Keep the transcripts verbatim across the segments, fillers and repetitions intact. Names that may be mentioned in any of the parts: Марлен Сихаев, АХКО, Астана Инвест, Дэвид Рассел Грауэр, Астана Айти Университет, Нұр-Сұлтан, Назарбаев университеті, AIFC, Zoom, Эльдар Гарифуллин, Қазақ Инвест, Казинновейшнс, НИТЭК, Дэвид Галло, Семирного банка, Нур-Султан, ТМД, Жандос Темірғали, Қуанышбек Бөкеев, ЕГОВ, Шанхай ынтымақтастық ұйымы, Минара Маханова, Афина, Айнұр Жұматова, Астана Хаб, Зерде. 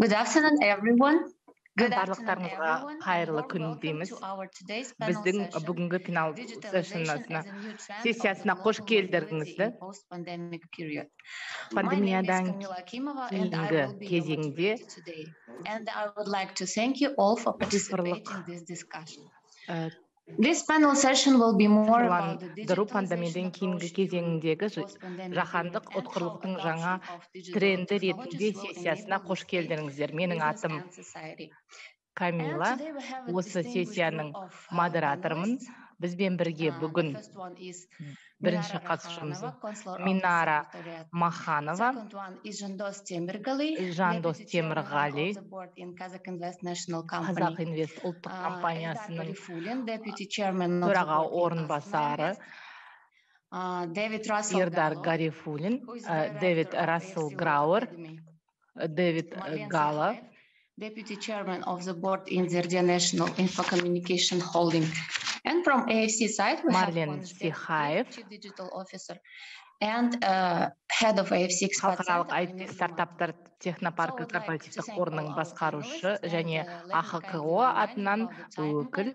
Good afternoon, everyone. Барлықтарыңызға қайырлы күн дейміз. Біздің бүгінгі финал сессиясына қош келдіріңізді. Пандемиядан кейінгі кезеңде цифрлық дұру пандемиядан кейінгі кезеңдегі жаһандық ұтқырлықтың жаңа тренді ретінде сессиясына қош келдіріңіздер. Менің атым Камила, осы сессияның модераторымын. Бізбен бірге бүгін бірінші қатысушымыз Минара Маханова, Жандос Темірғали, Қазақ Инвест ұлттық компаниясының төраға орынбасары, Дэвид Рассел Грауэр, Дэвид Галло, Deputy Chairman of the Board in the International Info Communication Holding. And from A F C side, we Марлен Сихаев, Chief Digital Officer and uh, Head of A F C Халықаралық ай ти стартаптар технопаркі корпоративтік қорының басқарушы және А Х К О атынан өкіл.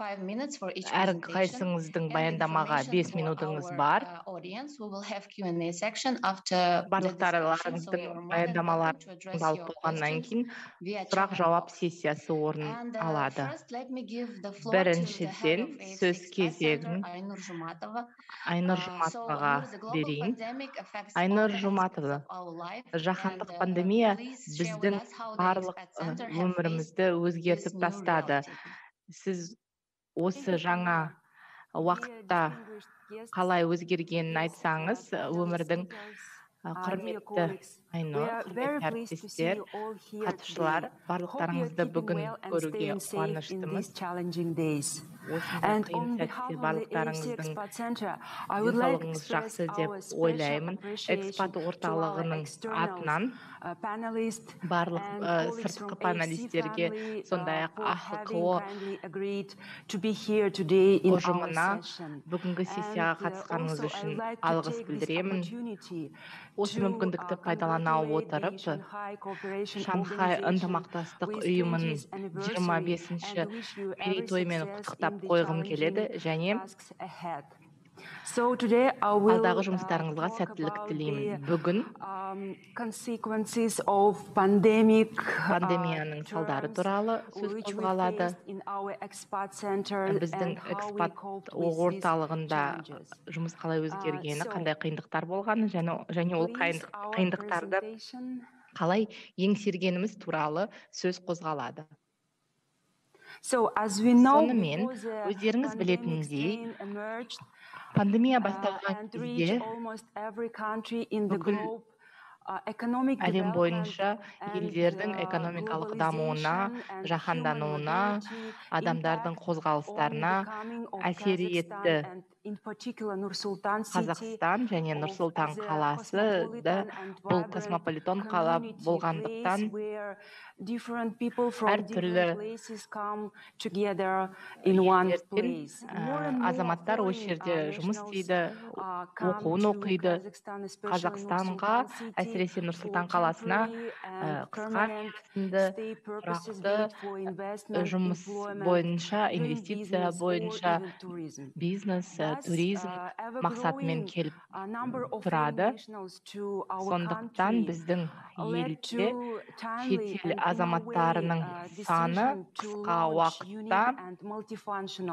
Әрқайсыңыздың баяндамаға бес минутыңыз бар. Барлықтарыңыздың баяндамаларын алып болғаннан кейін сұрақ жауап сессиясы орын алады. Біріншіден сөз кезегін Айнұр Жұматоваға берейін. Айнұр Жұматова, жаһандық пандемия біздің барлық өмірімізді өзгертіп тастады. Сіз осы жаңа уақытта қалай өзгергенін айтсаңыз, өмірдің құрметті Айнұр, құрметті әріптестер, қатысушылар, барлықтарыңызды бүгін көруге қуаныштымыз. Осындай қиын сәтте барлықтарыңыздың денсаулығыңыз жақсы деп ойлаймын. Экспат орталығының атынан барлық сыртқы паналистерге, сондай-ақ А Х К О ұжымына бүгінгі сессияға қатысқаныңыз үшін алғыс білдіремін. Осы мүмкіндікті пайдалана отырып, Шанхай ынтымақтастық ұйымын жиырма бесінші мерейтойымен құттықтап қойғым келеді және алдағы жұмыстарыңызға сәттілік тілеймін. Бүгін пандемияның салдары туралы сөз қозғалады. Біздің экспат орталығында жұмыс қалай өзгергені, қандай қиындықтар болғаны және ол қиындықтарды қалай еңсергеніміз туралы сөз қозғалады. Сонымен, өздеріңіз білетіндей, пандемия басталған кезде бүкіл әлем бойынша елдердің экономикалық дамуына, жаһандануына, адамдардың қозғалыстарына әсер етті. Қазақстан және Нур-Султан қаласы да бұл космополитон қала болғандықтан әртүрлі елдерден азаматтар осы жерде жұмыс істейді, оқуын оқиды. Қазақстанға, әсіресе Нур-Султан қаласына қысқа мерзімді тұрақты жұмыс бойынша, инвестиция бойынша, бизнес, туризм мақсатымен келіп тұрады. Сондықтан біздің елде шетел азаматтарының саны қысқа уақытта тіктен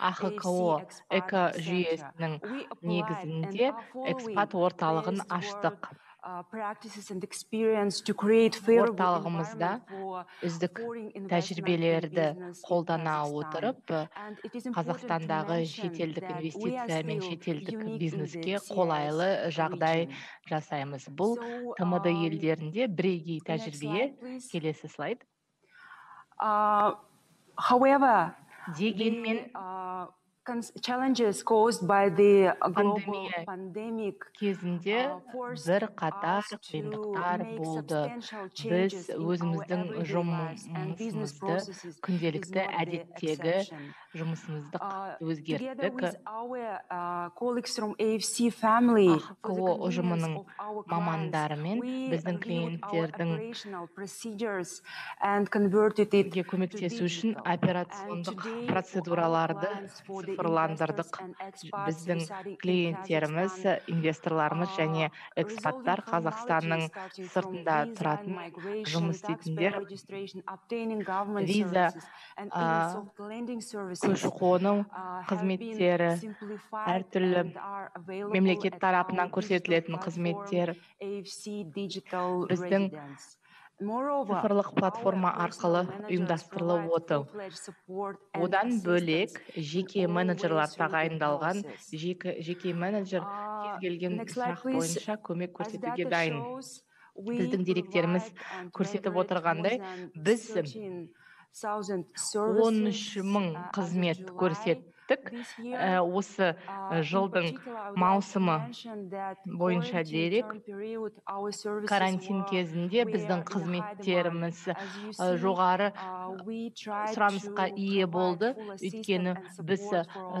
А Х К О экожүйесінің негізінде экспат орталығын аштық. Орталығымызда үздік тәжірибелерді қолдана отырып, Қазақстандағы шетелдік инвестиция мен шетелдік бизнеске қолайлы жағдай жасаймыз. Бұл Т М Д елдерінде бірегей тәжірибе. Келесі слайд. Дегенмен, Пандемия кезінде бір қатар қиындықтар болды. Біз өзіміздің жұмысымызды, күнделікті әдеттегі жұмысымызды өзгерттік. АХКО ұжымының мамандарымен біздің клиенттердің көмектесу үшін операциондық процедураларды цифрландырдық. Біздің клиенттеріміз, инвесторларымыз және экспаттар Қазақстанның сыртында тұратын жұмыс істейтіндер виза көші-қону қызметтері, әртүрлі мемлекет тарапынан көрсетілетін қызметтер біздің цифрлық платформа арқылы ұйымдастырылып отыр. Одан бөлек жеке менеджерлар тағайындалған, жеке менеджер кез келген сұрақ бойынша көмек көрсетуге дайын. Біздің деректеріміз көрсетіп отырғандай, біз он үш мың қызмет көрсеттік. Осы жылдың маусымы бойынша дерек. Карантин кезінде біздің қызметтеріміз жоғары сұранысқа ие болды. Өйткені біз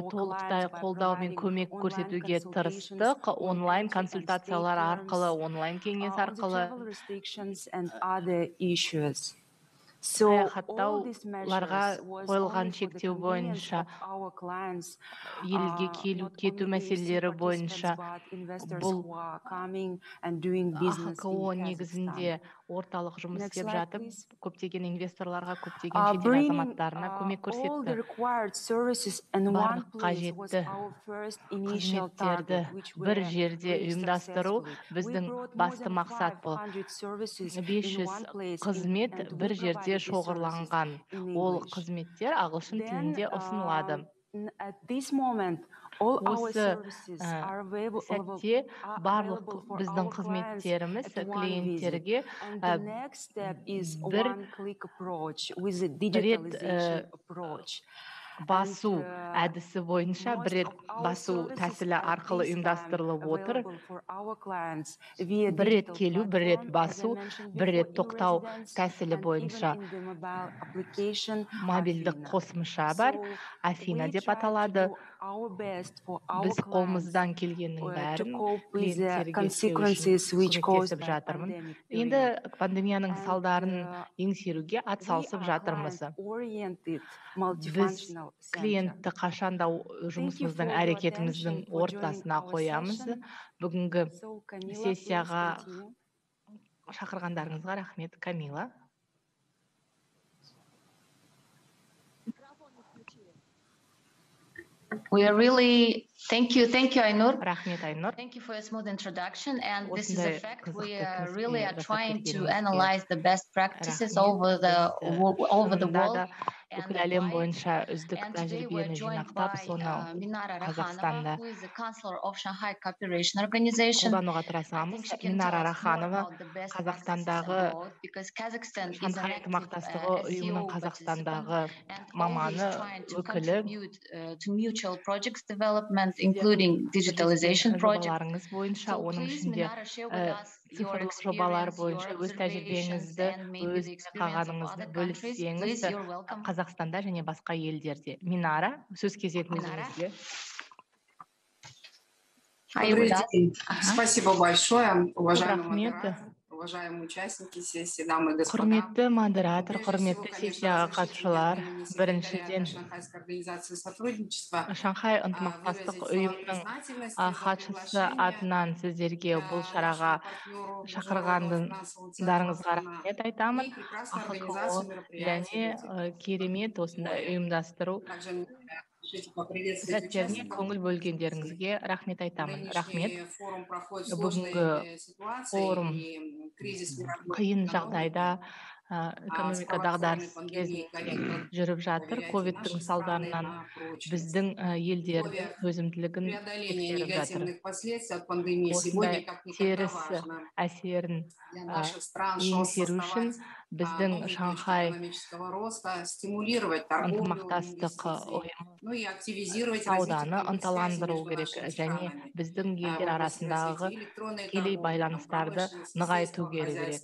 толықтай қолдау мен көмек көрсетуге тырыстық. Онлайн консультациялар арқылы, онлайн кеңес арқылы. Саяхаттауларға қойылған шектеу бойынша, елге келу кету мәселелері бойынша бұл АХКО негізінде орталық жұмыс істеп жатып, көптеген инвесторларға, көптеген шетел азаматтарына көмек көрсетті. Барлық қажетті қызметтерді бір жерде ұйымдастыру біздің басты мақсат болды. бес жүз қызмет бір жерде шоғырланған. Ол қызметтер ағылшын тілінде ұсынылады. Осы сәтте барлық біздің қызметтеріміз клиенттерге бір рет басу әдісі бойынша, бір рет басу тәсілі арқылы ұйымдастырылып отыр. Бір рет келу, бір рет басу, бір рет тоқтау тәсілі бойынша мобильдік қосымша бар. Афина деп аталады. Біз қолымыздан келгеннің бәрін клиенттерге көмектесіп жатырмыз. Енді пандемияның салдарын еңсеруге атсалысып жатырмыз. Біз клиентті қашанда жұмысымыздың, әрекетіміздің ортасына қоямыз. Бүгінгі сессияға шақырғандарыңызға рахмет, Камила. We are really thank you, thank you, Aynur. Thank you for your smooth introduction. And this is a fact we are really are trying to analyze the best practices over the over the world. Бүкіл әлем бойынша үздік тәжірибені жинақтап, соны Қазақстанда қолдануға тырысамыз. Минара Маханова, Қазақстандағы Шанхай ынтымақтастығы ұйымының Қазақстандағы маманы, өкілі. Жобаларыңыз бойынша, оның ішінде цифрлық жобалар бойынша өз тәжірибеңізді, өз қағаныңызды бөліссеңіз Қазақстанда және басқа елдерде. Минара, сөз кезегіңізге. Спасибо большое, уважаемый модератор, уважаемые участники сессии, дамы и господа. Құрметті модератор, құрметті сессияға қатысушылар, біріншіден Шанхай ынтымақтастық ұйымының хатшысы атынан сіздерге бұл шараға шақырғандарыңызға рахмет айтамын. АХКО және керемет осындай ұйымдастыру сәттеріне көңіл бөлгендеріңізге рахмет айтамын. Рахмет. Бүгінгі форум қиын жағдайда экономика дағдарыс кезін жүріп жатыр. Ковидтің салдарынан біздің елдер өзімділігін тексеріп жатыр. Осындай теріс әсерін еңсеру үшін біздің Шанхай ынтымақтастық ұйымы сауданы ынталандыру керек және біздің елдер арасындағы тікелей байланыстарды нығайту керек.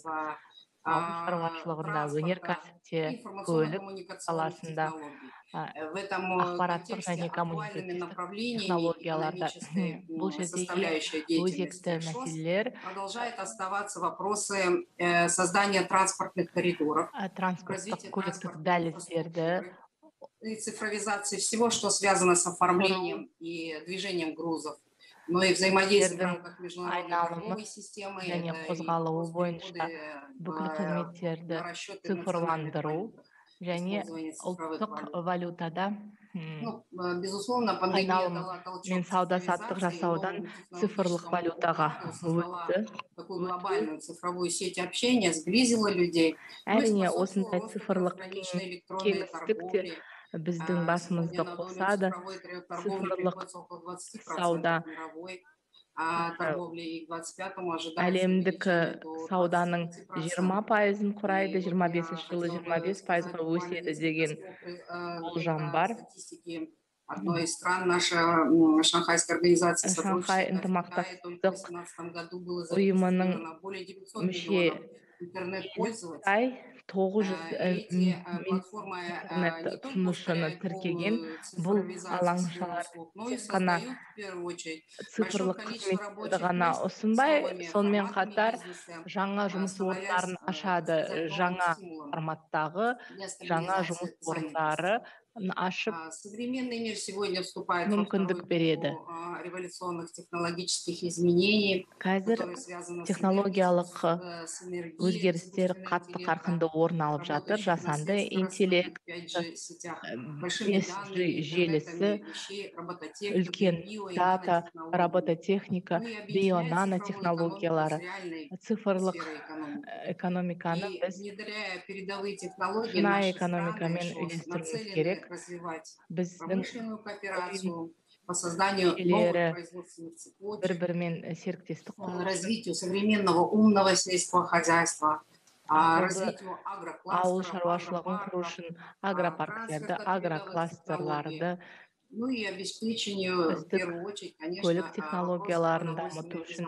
Ауыл шаруашылығында, өнеркәсіпте, көлік саласында, ақпараттық және коммуникативтік технологияларда. Бұл жердегі өзекті мәселелер транспорттық көліктік дәліздерді, цифровизация всего, что связано с оформлением и движением грузов. Но и взаимодействие в рамках международной системы и расчеты цифрландыру, валюта, безусловно, пандемия дала толчок такую глобальную цифровую сеть общения, сблизила людей. Біздің басымызды қосады, цифрлық сауда, әлемдік сауданың жиырма пайызын құрайды, жиырма бесінші жылы жиырма бес пайызға өседі деген болжам бар. Одной из стран наша Шанхайская организация сотрудничества ұйымының мүше Қытай тоғыз жүз тұтынушыны тіркеген. Бұл алаңшалар қана цифрлық қызметті ғана ұсынбай, сонымен қатар жаңа жұмыс орындарын ашады, жаңа форматтағы жаңа жұмыс орындары ашып мүмкіндік береді. Қазір технологиялық өзгерістер қатты қарқынды орын алып жатыр. Жасанды интеллект, бес джи желісі, үлкен дата, робототехника, бионанотехнологиялары, цифрлық экономиканы біз шынайы экономикамен үйлестіруіміз керек. Біздің бір-бірімен серіктестік құру, ауыл шаруашылығын құру үшін агропарктерді, агрокластерларды, көлік технологияларын дамыту үшін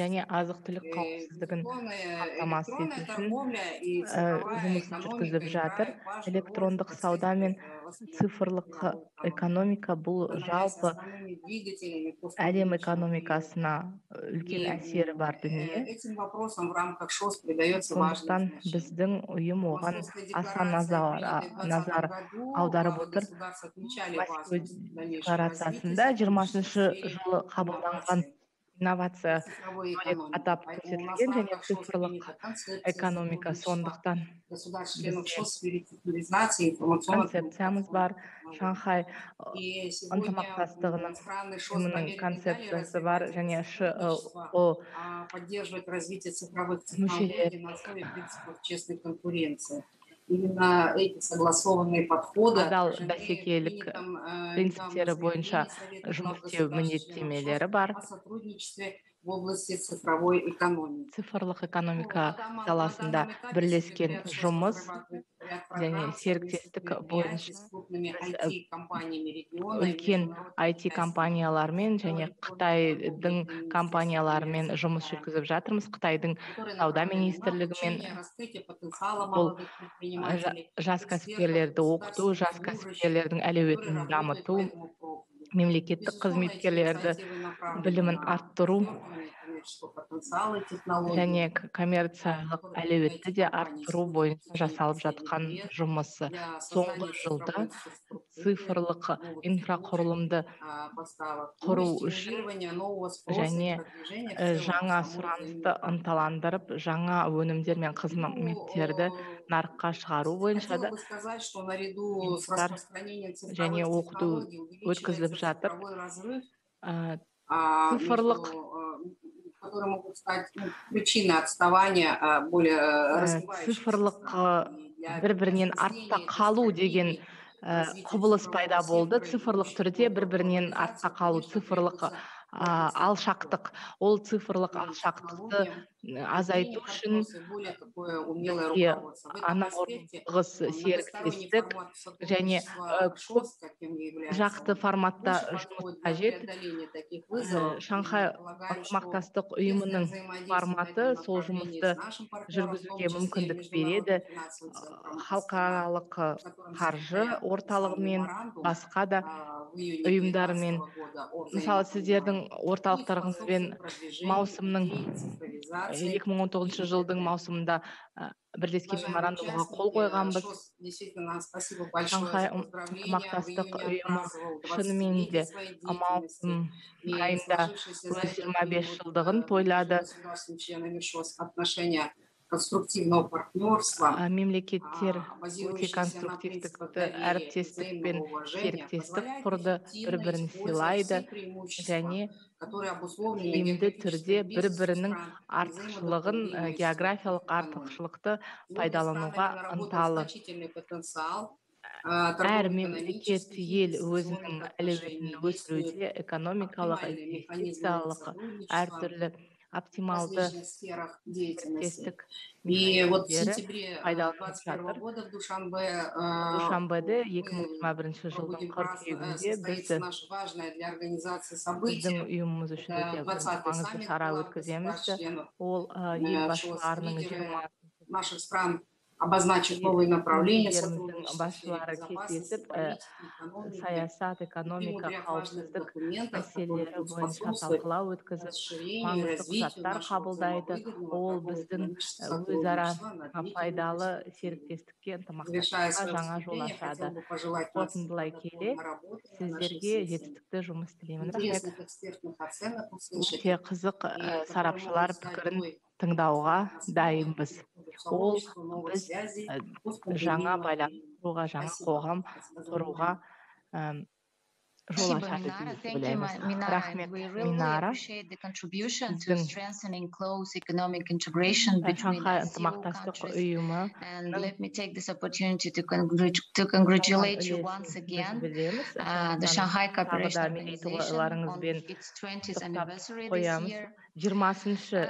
және азық-түлік қауіпсіздігін қамтамасыз ету үшін жұмыс жүргізіп жатыр. Электрондық сауда мен цифрлық экономика бұл жалпы әлем экономикасына үлкен әсері бар дүние. Сондықтан біздің ұйым оған аса назар аударып отыр. Декларациясында жиырмасыншы жылы қабылданған инновация атап көрсетілген және цифрлық экономика, сондықтан концепциямыз бар, Шанхай ынтымақтастығының концепциясы бар және Ш О мүшелері. Именно эти согласованные подходы бәсекелік принциптері бойынша жұмыс істеу міндеттемелері бар. Цифрлық экономика саласында бірлескен жұмыс және серіктестік бойынша үлкен ай ти компаниялармен және Қытайдың компанияларымен жұмыс жүргізіп жатырмыз. Қытайдың сауда министрлігімен бұл жас кәсіпкерлерді оқыту, жас кәсіпкерлердің әлеуетін дамыту, мемлекеттік қызметкерлерді білімін арттыру және коммерциялық әлеуетті де арттыру бойынша жасалып жатқан жұмысы. Соңғы жылда цифрлық инфрақұрылымды құру үшін және жаңа сұранысты ынталандырып, жаңа өнімдер мен қызметтерді нарыққа шығару бойынша да және оқыту өткізіліп жатыр. Цифрлық которые могут стать причиной отставания более развивающихся. Құбылыс пайда болды, цифрлық түрде бір-бірінен артқа қалу, цифрлық алшақтық, ол цифрлық алшақтықты азайту үшін ана орнығыз серіктестік және жақты форматта жұмыс қажет. Шанхай ынтымақтастық ұйымының форматы сол жұмысты жүргізуге мүмкіндік береді. Халықаралық қаржы орталығымен, басқа да ұйымдарымен. Мысалы, сіздердің орталықтарыңызбен маусымның екі мың он тоғызыншы жылдың маусымында бірлескен меморандумға қол қойғанбыз. Шанхай ынтымақтастық ұйымы шынымен де маусым айында жиырма бес жылдығын тойлады. Конструктивного партнерства, мемлекеттер өте конструктивтікті әріптестік пен серіктестік құрды, бір-бірін сыйлайды және тиімді түрде бір-бірінің артықшылығын, географиялық артықшылықты пайдалануға ынталы. Әр мемлекет ел өзінің әлеуетін өсіруде экономикалық, инвестициялық, әртүрлі оптималды серіктестік мемлекеттері пайдаланып жатыр. Душанбеде екі мың жиырма бірінші жылдың қыркүйегінде біздің ұйымымыз үшін өте маңызды шара өткіземіз. Ол ел басшыларының жиырма обозначить новые направления саясат, экономика, қауіпсіздік мәселелері бойынша талқылау өткізіп, маңызды құжаттар қабылдайды. Ол біздің өзара пайдалы серіктестікке, ынтымақтастыққа жаңа жол ашады. Қорытындылай келе, сіздерге жетістікті жұмыс тілеймін. Өте қызық сарапшылар пікірін тыңдауға дайынбыз. Ол біз жаңа байланысуға, жаңа қоғам құруға жол ашады деп ойлаймыз. Рахмет, Минара. Шанхай ынтымақтастық ұйымы. Шанхай кооперацияларыңызбен құттықтап қоямыз. жиырмасыншы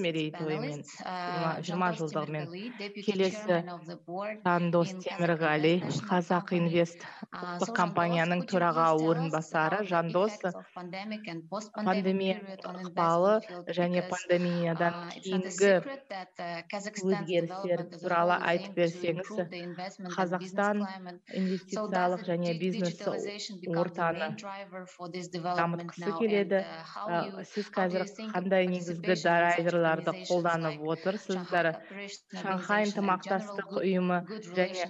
мерейтойымен, жиырма жылдығымен. Келесі Жандос Темірғали, Қазақ Инвест ұлттық компанияның төраға орынбасары. Жандос, пандемия ықпалы және пандемиядан кейінгі өзгерістер туралы айтып берсеңіз, Қазақстан инвестициялық және бизнес ортаны дамытқысы келеді. Сіз қазір қандай негізгі драйверларды қолданып отырсыздар? Шанхай ынтымақтастық ұйымы және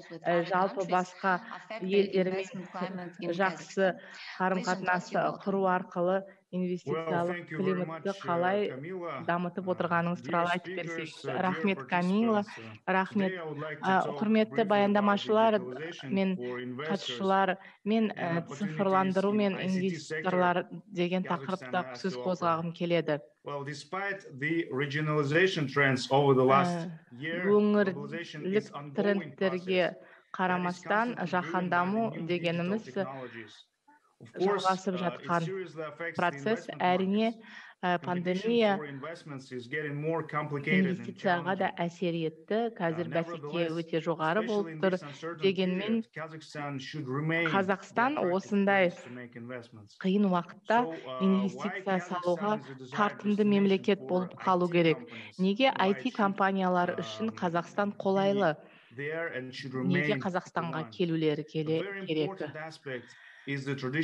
жалпы басқа елдермен жақсы қарым-қатынас құру арқылы инвестициялық климатты қалай дамытып отырғаныңыз туралы айтып берсеңіз. Рахмет, Камила. Рахмет. Құрметті баяндамашылар мен қатысушылар, мен цифрландыру мен инвесторлар деген тақырыпта сөз қозғағым келеді. Өңірлік трендтерге қарамастан жаһандаму дегеніміз жалғасып жатқан процесс, әрине, пандемия инвестицияға да әсер етті. Қазір бәсеке өте жоғары болып тұр. Дегенмен, Қазақстан осындай қиын уақытта инвестиция салуға тартымды мемлекет болып қалу керек. Неге ай ти компаниялар үшін Қазақстан қолайлы? Неге Қазақстанға келулері керек?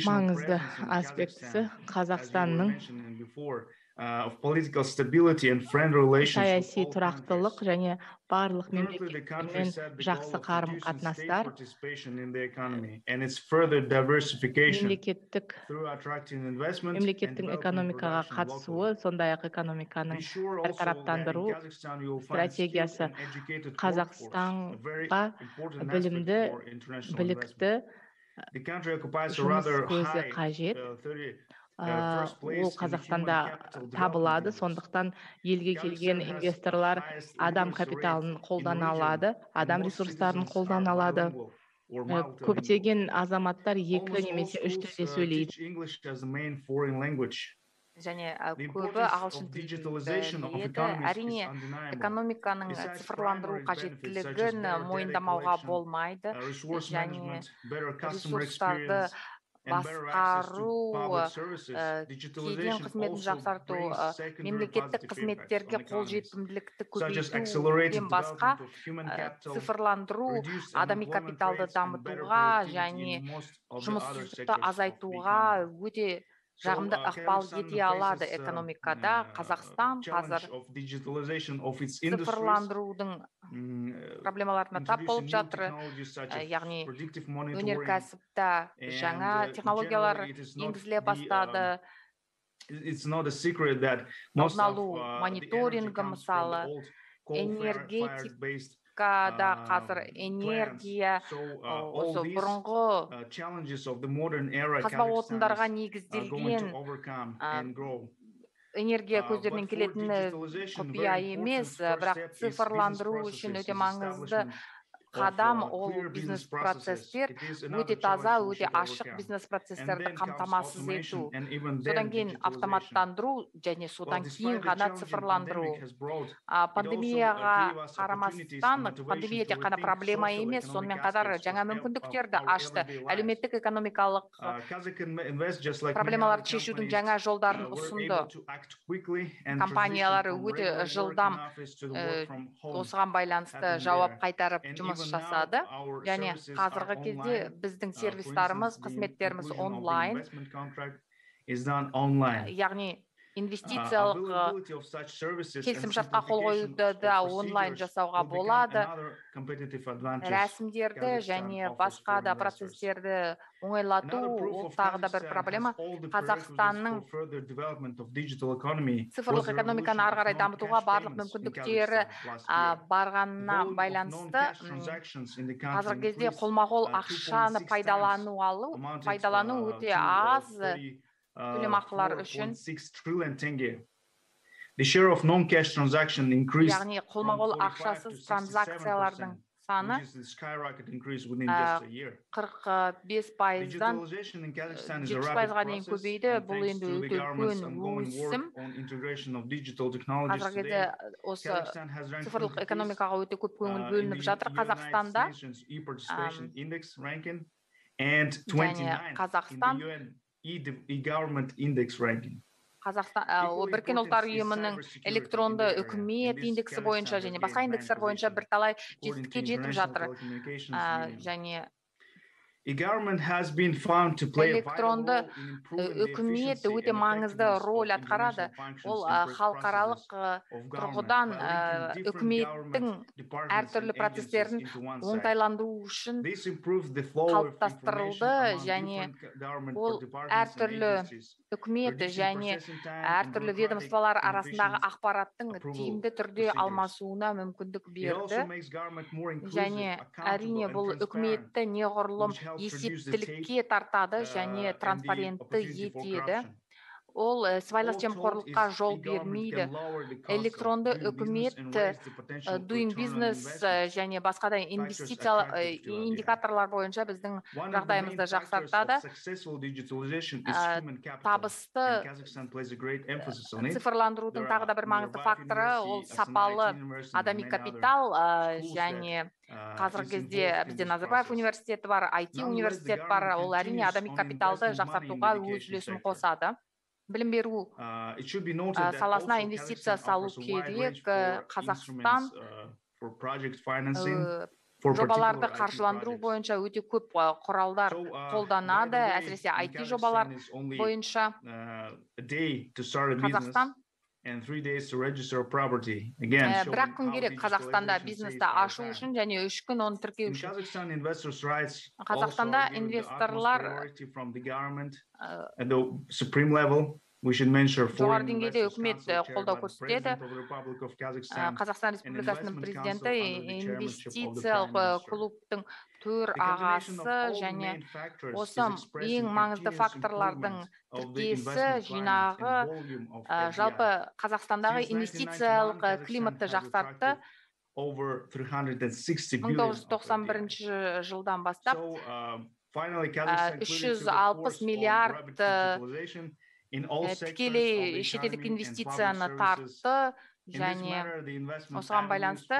Маңызды аспектісі Қазақстанның саяси тұрақтылық және барлық мемлекеттермен жақсы қарым-қатынастар, мемлекеттің экономикаға қатысуы, сондай-ақ экономиканың әртараптандыру стратегиясы Қазақстанға білімді, білікті жұмыс көзі қажет. ол Қазақстанда табылады, сондықтан елге келген инвесторлар адам капиталын қолдана алады, адам ресурстарын қолдана алады. Көптеген азаматтар екі немесе үш тілде сөйлейді. Және көбі ағылшын тілінде. Әрине, экономиканың цифрландыру қажеттілігін мойындамауға болмайды. Және ресурстарды басқару, кеден қызметін жақсарту, мемлекеттік қызметтерге қол жетімділікті көбейтуден басқа цифрландыру адами капиталды дамытуға және жұмыссыздықты азайтуға өте жағымды ықпал ете алады экономикада. Қазақстан қазір цифрландырудың проблемаларына тап болып жатыр, яғни өнеркәсіпте жаңа технологиялар енгізіле бастады. Алдын алу мониторингі, мысалы, энергетик да қазір энергия, осы бұрынғы қазба отындарға негізделген энергия көздерінен келетіні құпия емес, бірақ цифрландыру үшін өте маңызды қадам ол бизнес-процестер, өте таза, өте ашық бизнес-процестерді қамтамасыз ету. Содан кейін автоматтандыру және содан кейін ғана цифрландыру. Пандемияға қарамастан, пандемия тек қана проблема емес, сонымен қатар жаңа мүмкіндіктерді ашты. Әлеуметтік экономикалық проблемаларды шешудің жаңа жолдарын ұсынды. Компаниялары өте жылдам осыған байланысты жауап қайтарып жұмыс жасады. Және қазіргі кезде біздің сервистарымыз, қызметтеріміз онлайн, яғни инвестициялық келісімшартқа қол қоюды да онлайн жасауға болады. Рәсімдерді және басқа да процестерді оңайлату ол тағы да бір проблема. Қазақстанның цифрлық экономиканы ары қарай дамытуға барлық мүмкіндіктері барғанына байланысты қазіргі кезде қолма-қол ақшаны пайдалану өте аз. Төлемақылар үшін, яғни қолма-қол ақшасыз транзакциялардың саны қырық бес пайыздан жетпіс пайызға дейін көбейді. Бұл енді өте үлкен өсім. Қазіргі кезде осы цифрлық экономикаға өте көп көңіл бөлініп жатыр Қазақстанда. Және Қазақстан Біріккен ұлттар ұйымының электронды үкімет индексі бойынша және басқа индекстер бойынша бірталай жетістікке жетіп жатыр. Және электронды үкімет өте маңызды рөл атқарады. Ол халықаралық тұрғыдан үкіметтің әртүрлі процестерін оңтайландыру үшін қалыптастырылды. Және ол әртүрлі үкімет және әртүрлі ведомстволар арасындағы ақпараттың тиімді түрде алмасуына мүмкіндік берді. Және әрине бұл үкіметті неғұрлым есептілікке тартады және транспарентті етеді. Ол сыбайлас жемқорлыққа жол бермейді. Электронды үкімет doing business және басқа да индикаторлар бойынша біздің жағдайымызды жақсартады. Табысты цифрландырудың тағы да бір маңызды факторы ол сапалы адами капитал. Және қазіргі кезде бізде Назарбаев университеті бар, Айти университет бар. Ол әрине адами капиталды жақсартуға өз үлесін қосады. Білім беру саласына инвестиция салу керек. Қазақстан жобаларды қаржыландыру бойынша өте көп құралдар қолданады, әсіресе ай ти жобалар бойынша. Қазақстан бірақ күн керек Қазақстанда бизнесті ашу үшін және үш күн оны тіркеу үшін. Қазақстанда инвесторлар жоғары деңгейде үкімет қолдау көрсетеді. Қазақстан Республикасының президенті инвестициялық клубтың төр ағасы және осы ең маңызды факторлардың тіркесі жинағы жалпы Қазақстандағы инвестициялық климатты жақсартты. мың тоғыз жүз тоқсан бірінші жылдан бастап үш жүз алпыс миллиард тікелей шетелдік инвестицияны тартты және осыған байланысты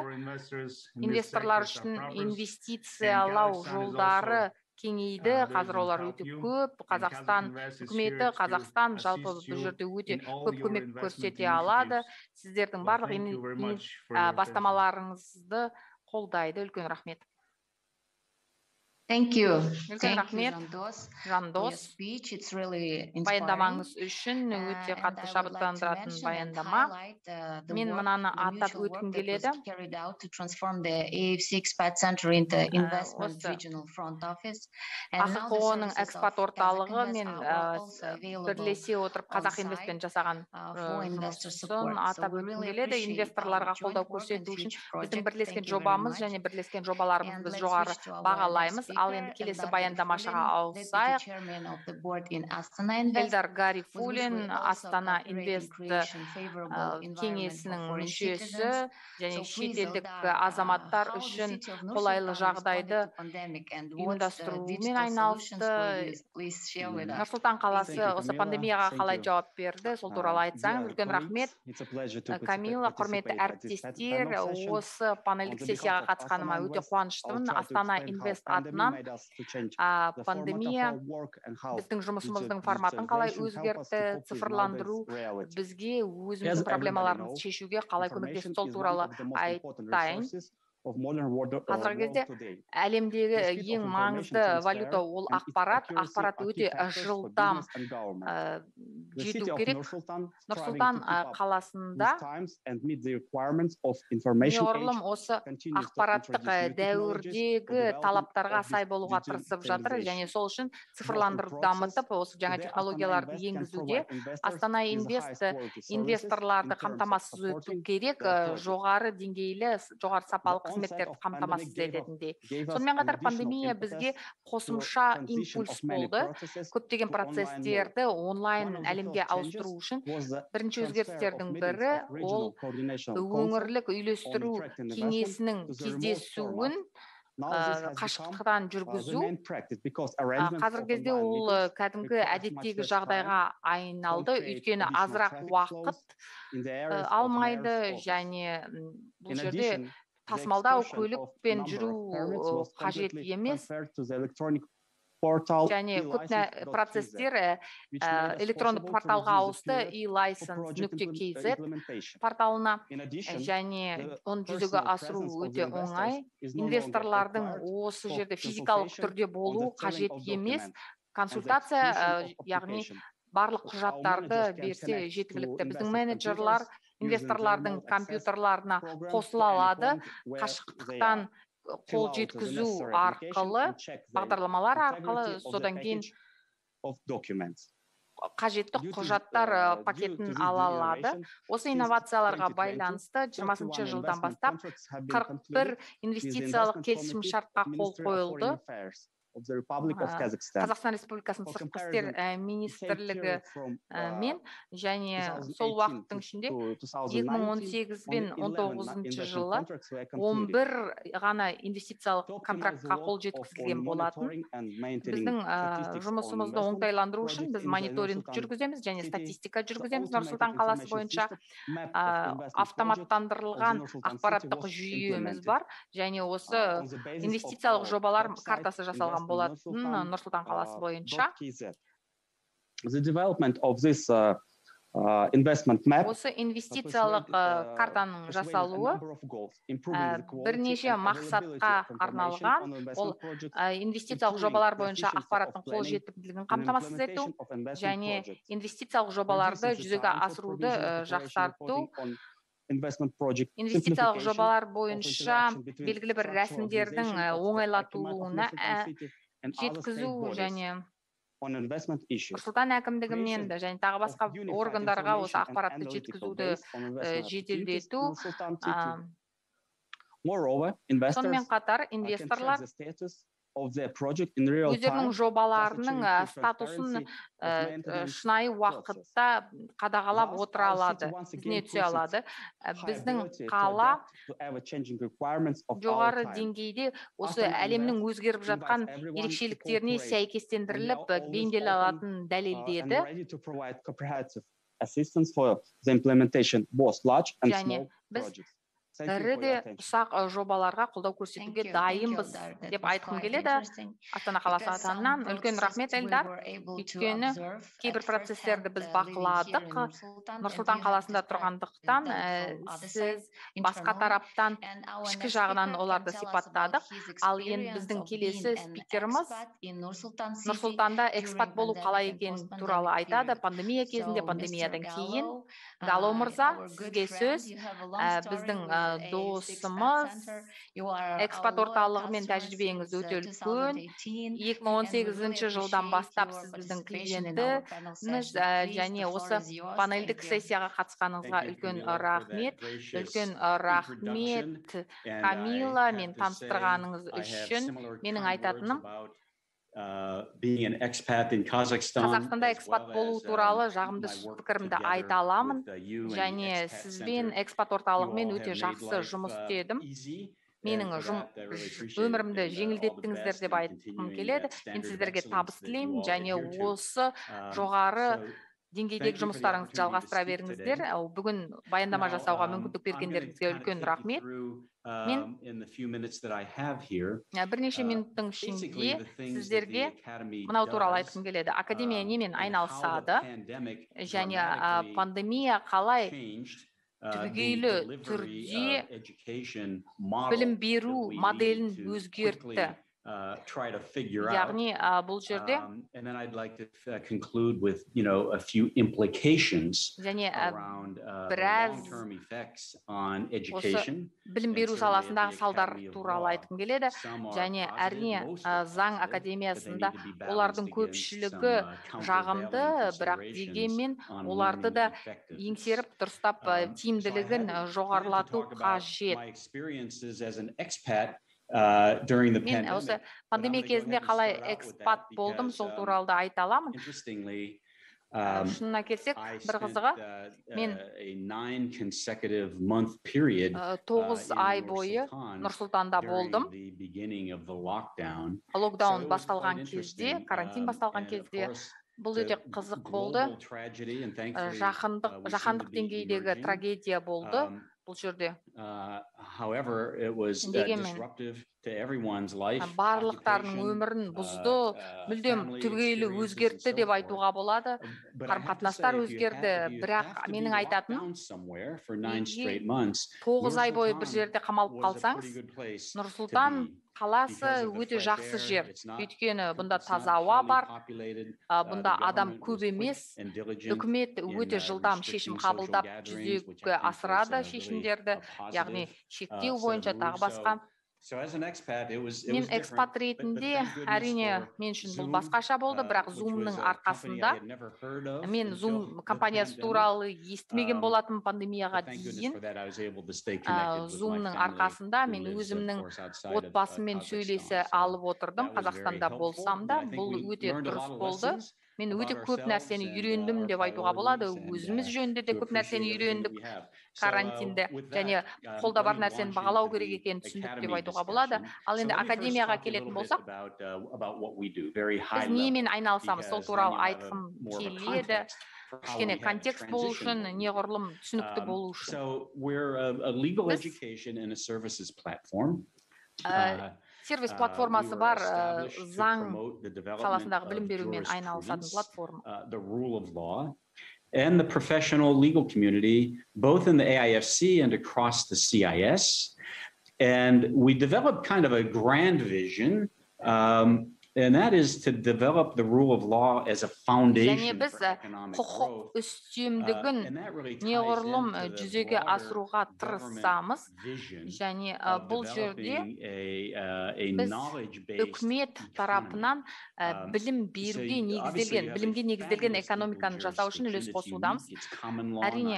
инвесторлар үшін инвестициялау жолдары кеңейді. Қазір олар өте көп. Қазақстан үкіметі, Қазақстан жалпы бұл жерде өте көп көмек көрсете алады. Сіздердің барлық бастамаларыңызды қолдайды. Үлкен рахмет. Thank you. Үлкен рахмет, Жандос. Баяндамаңыз үшін өте қатты шабыттандыратын баяндама. Мен мынаны атап өткім келеді. а эф си-оның экспорт орталығы мен бірлесе отырып қазақ инвестпен жасаған жұмысын атап өткім келеді. Инвесторларға қолдау көрсету үшін біздің бірлескен жобамыз және бірлескен жобаларымызды жоғары бағалаймыз. Ал енді келесі баяндамашыға ауысайық. Эльдар Гарифуллин, Астана Инвест кеңесінің мүшесі және шетелдік азаматтар үшін қолайлы жағдайды ұйымдастырумен айналысты. Нұр-Султан қаласы осы пандемияға қалай жауап берді, сол туралы айтсаңыз. Үлкен рахмет, Камила. Құрметті әріптестер, осы панельдік сессияға қатысқаныма өте қуаныштымын. Астана Инвест атынан пандемия біздің жұмысымыздың форматын қалай өзгертті, цифрландыру бізге өзіміздің проблемаларымызды шешуге қалай көмектесті, сол туралы айтайын. Қазіргі кезде әлемдегі ең маңызды валюта ол ақпарат. Ақпарат өте жылдам жету керек. Нұр-Сұлтан қаласында неғұрлым осы ақпараттық дәуірдегі талаптарға сай болуға тырысып жатыр және сол үшін цифрландырып дамытып осы жаңа технологияларды енгізуде. Астана Инвест инвесторларды қамтамасыз ету керек, жоғары деңгейлі, жоғары сапалы қызметтерді қамтамасыз ететіндей. Сонымен қатар пандемия бізге қосымша импульс болды. Көптеген процестерді онлайн әлемге ауыстыру үшін бірінші өзгерістердің бірі ол өңірлік үйлестіру кеңесінің кездесуін қашықтықтан жүргізу. Қазіргі кезде ол кәдімгі әдеттегі жағдайға айналды, өйткені азырақ уақыт алмайды және бұл жерде тасымалдау көлікпен жүру қажет емес. Және көп процестер электронды порталға ауысты, и лайсенс нүкте кей зет порталына, және оны жүзеге асыру өте оңай. Инвесторлардың осы жерде физикалық түрде болу қажет емес. Консультация, яғни барлық құжаттарды берсе жеткілікті. Біздің менеджерлар инвесторлардың компьютерларына қосыла алады. Қашықтықтан қол жеткізу арқылы, бағдарламалар арқылы, содан кейін қажетті құжаттар пакетін ала алады. Осы инновацияларға байланысты жиырмасыншы жылдан бастап қырық бір инвестициялық келісімшартқа қол қойылды. Қазақстан Республикасының сыртқы істер министрлігі мен және сол уақыттың ішінде екі мың он сегіз бен он тоғызыншы жылы он бір ғана инвестициялық контрактқа қол жеткізілген болатын. Біздің жұмысымызды оңтайландыру үшін біз мониторинг жүргіземіз және статистика жүргіземіз. Нұр-Сұлтан қаласы бойынша автоматтандырылған ақпараттық жүйеміз бар және осы инвестициялық жобалар картасы жасалған болатын Нұр-Сұлтан қаласы бойынша. Осы инвестициялық картаның жасалуы бірнеше мақсатқа арналған. Ол инвестициялық жобалар бойынша ақпараттың қол жетімділігін қамтамасыз ету және инвестициялық жобаларды жүзеге асыруды жақсарту. Инвестициялық жобалар бойынша белгілі бір рәсімдердің оңайлатылуына жеткізу және Нұрсұлтан әкімдігімен де және тағы басқа органдарға осы ақпаратты жеткізуді жеделдету. Сонымен қатар инвесторлар өздерінің жобаларының статусын шынайы уақытта қадағалап отыра алады, ізіне түсе алады. Біздің қала жоғары деңгейде осы әлемнің өзгеріп жатқан ерекшеліктеріне сәйкестендіріліп бейімделе алатын дәлелдеді. Ірі де ұсақ жобаларға қолдау көрсетуге дайынбыз деп айтқым келеді. Астана қаласы атынан үлкен рахмет, Эльдар. Өйткені кейбір процесстерді біз бақыладық. Нұр-Султан қаласында тұрғандықтан сіз басқа тараптан ішкі жағынан оларды сипаттадық. Ал енді біздің келесі спикеріміз Нұр-Султанда экспат болу қалай екенін туралы айтады. Пандемия кезінде, пандемиядан кейін. Галло мырза, сізге сөз. Біздің досымыз, экспат орталығымен тәжірибеңіз өте үлкен. екі мың он сегізінші жылдан бастап сіз біздің клиентіңіз, және осы панельдік сессияға қатысқаныңызға үлкен рахмет. Үлкен рахмет, Камила, мен таныстырғаныңыз үшін. Менің айтатыным, Қазақстанда экспат болу туралы жағымды пікірімді айта аламын, және сізбен экспат орталығымен өте жақсы жұмыс істедім. Менің өмірімді жеңілдеттіңіздер деп айтқым келеді. Мен сіздерге табыс тілеймін, және осы жоғары деңгейдегі жұмыстарыңызды жалғастыра беріңіздер. Бүгін баяндама жасауға мүмкіндік бергендеріңізге үлкен рахмет. Мен бірнеше минуттың ішінде сіздерге мынау туралы айтқым келеді. Академия немен айналысады, және пандемия қалай түбегейлі түрде білім беру моделін өзгертті. Яғни бұл жерде және біраз осы білім беру саласындағы салдар туралы айтқым келеді, және әрине заң академиясында олардың көпшілігі жағымды, бірақ дегенмен оларды да еңсеріп дұрыстап тиімділігін жоғарылату қажет. Мен осы пандемия кезінде қалай экспат болдым, сол туралы да айта аламын. Шынына келсек, бір қызығы, мен тоғыз ай бойы Нұр-Сұлтанда болдым. Локдаун басталған кезде, карантин басталған кезде. Бұл өте қызық болды. Жаһандық деңгейдегі трагедия болды бұл жерде. Дегенмен, барлықтарының өмірін бұзды, мүлдем түбегейлі өзгертті деп айтуға болады. Қарым-қатынастар өзгерді, бірақ менің айтатыным, тоғыз ай бойы бір жерде қамалып қалсаңыз, Нұр-Сұлтан қаласы өте жақсы жер. Өйткені бұнда таза ауа бар, бұнда адам көп емес. Үкімет өте жылдам шешім қабылдап жүзеге асырады шешімдерді, яғни шектеу бойынша тағы басқа. Мен экспат ретінде, әрине, мен үшін бұл басқаша болды, бірақ Zoom-ның арқасында мен Zoom компаниясы туралы естімеген болатын пандемияға дейін. Zoom-ның арқасында мен өзімнің отбасыммен сөйлесе алып отырдым, Қазақстанда болсам да. Бұл өте дұрыс болды. Мен өте көп нәрсені үйрендім деп айтуға болады. Өзіміз жөнінде де көп нәрсені үйрендік карантинде, және қолда бар нәрсені бағалау керек екенін түсіндік деп айтуға болады. Ал енді академияға келетін болсақ, біз немен айналысамыз, сол туралы айтқым келеді. Кішкене контекст болу үшін, неғұрлым түсінікті болу үшін. Сервис платформасы бар, заң саласындағы білім берумен айналысатын платформа. And the professional legal community, both in the A I F C and across the C I S. And we developed kind of a grand vision және біз құқық үстемдігін неғұрлым жүзеге асыруға тырысамыз, және бұл жерде біз үкімет тарапынан білім беруге негізделген, білімге негізделген экономиканы жасау үшін үлес қосудамыз. Әрине,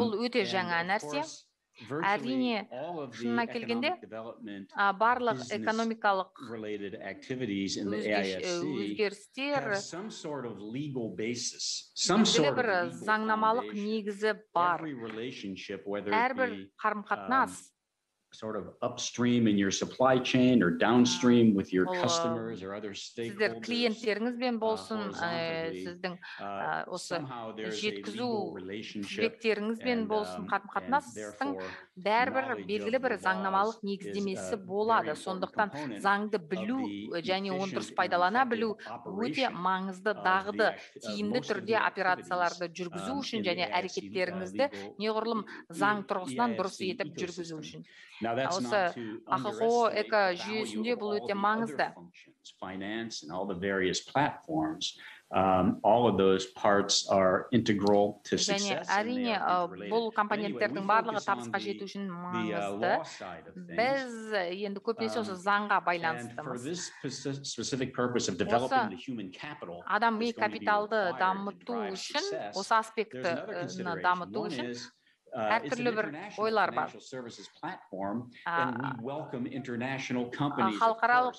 бұл өте жаңа нәрсе. Әрине, шынына келгенде, барлық экономикалық өзгерістер белгілі бір заңнамалық негізі бар. Әрбір қарым-қатынас, sort of upstream in your supply chain or downstream with your customers or other stakeholders. Сіздер клиенттеріңізбен болсын, сіздің осы жеткізу субъекттеріңізбен болсын, қатынастың бәрібір белгілі бір заңнамалық негіздемесі болады. Сондықтан заңды білу және оны дұрыс пайдалана білу өте маңызды, дағды, тиімді түрде операцияларды жүргізу үшін және әрекеттеріңізді неғұрлым заң тұрғысынан дұрыс етіп жүргізу үшін. Осы ахқо эко жүйесінде бұл өте маңызды. Және әрине, бұл компоненттердің барлығы табысқа жету үшін маңызды. Біз енді көбінесе осы заңға байланыстымыз. Осы адамгершілік капиталды дамыту үшін, осы аспектіні дамыту үшін, әртүрлі бір ойлар бар. Халықаралық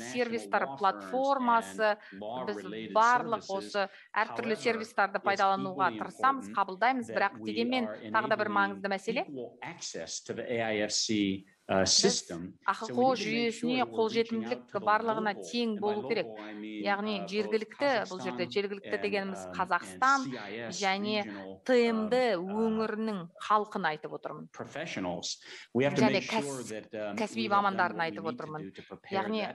сервистар платформасы, біз барлық осы әртүрлі сервистарды пайдалануға тырысамыз, қабылдаймыз, бірақ дегенмен тағы да бір маңызды мәселе, біз ахқо жүйесіне қолжетімділік барлығына тең болу керек. Яғни жергілікті, бұл жерде жергілікті дегеніміз Қазақстан және Т М Д өңірінің халқын айтып отырмын, және кәсіби мамандарын айтып отырмын. Яғни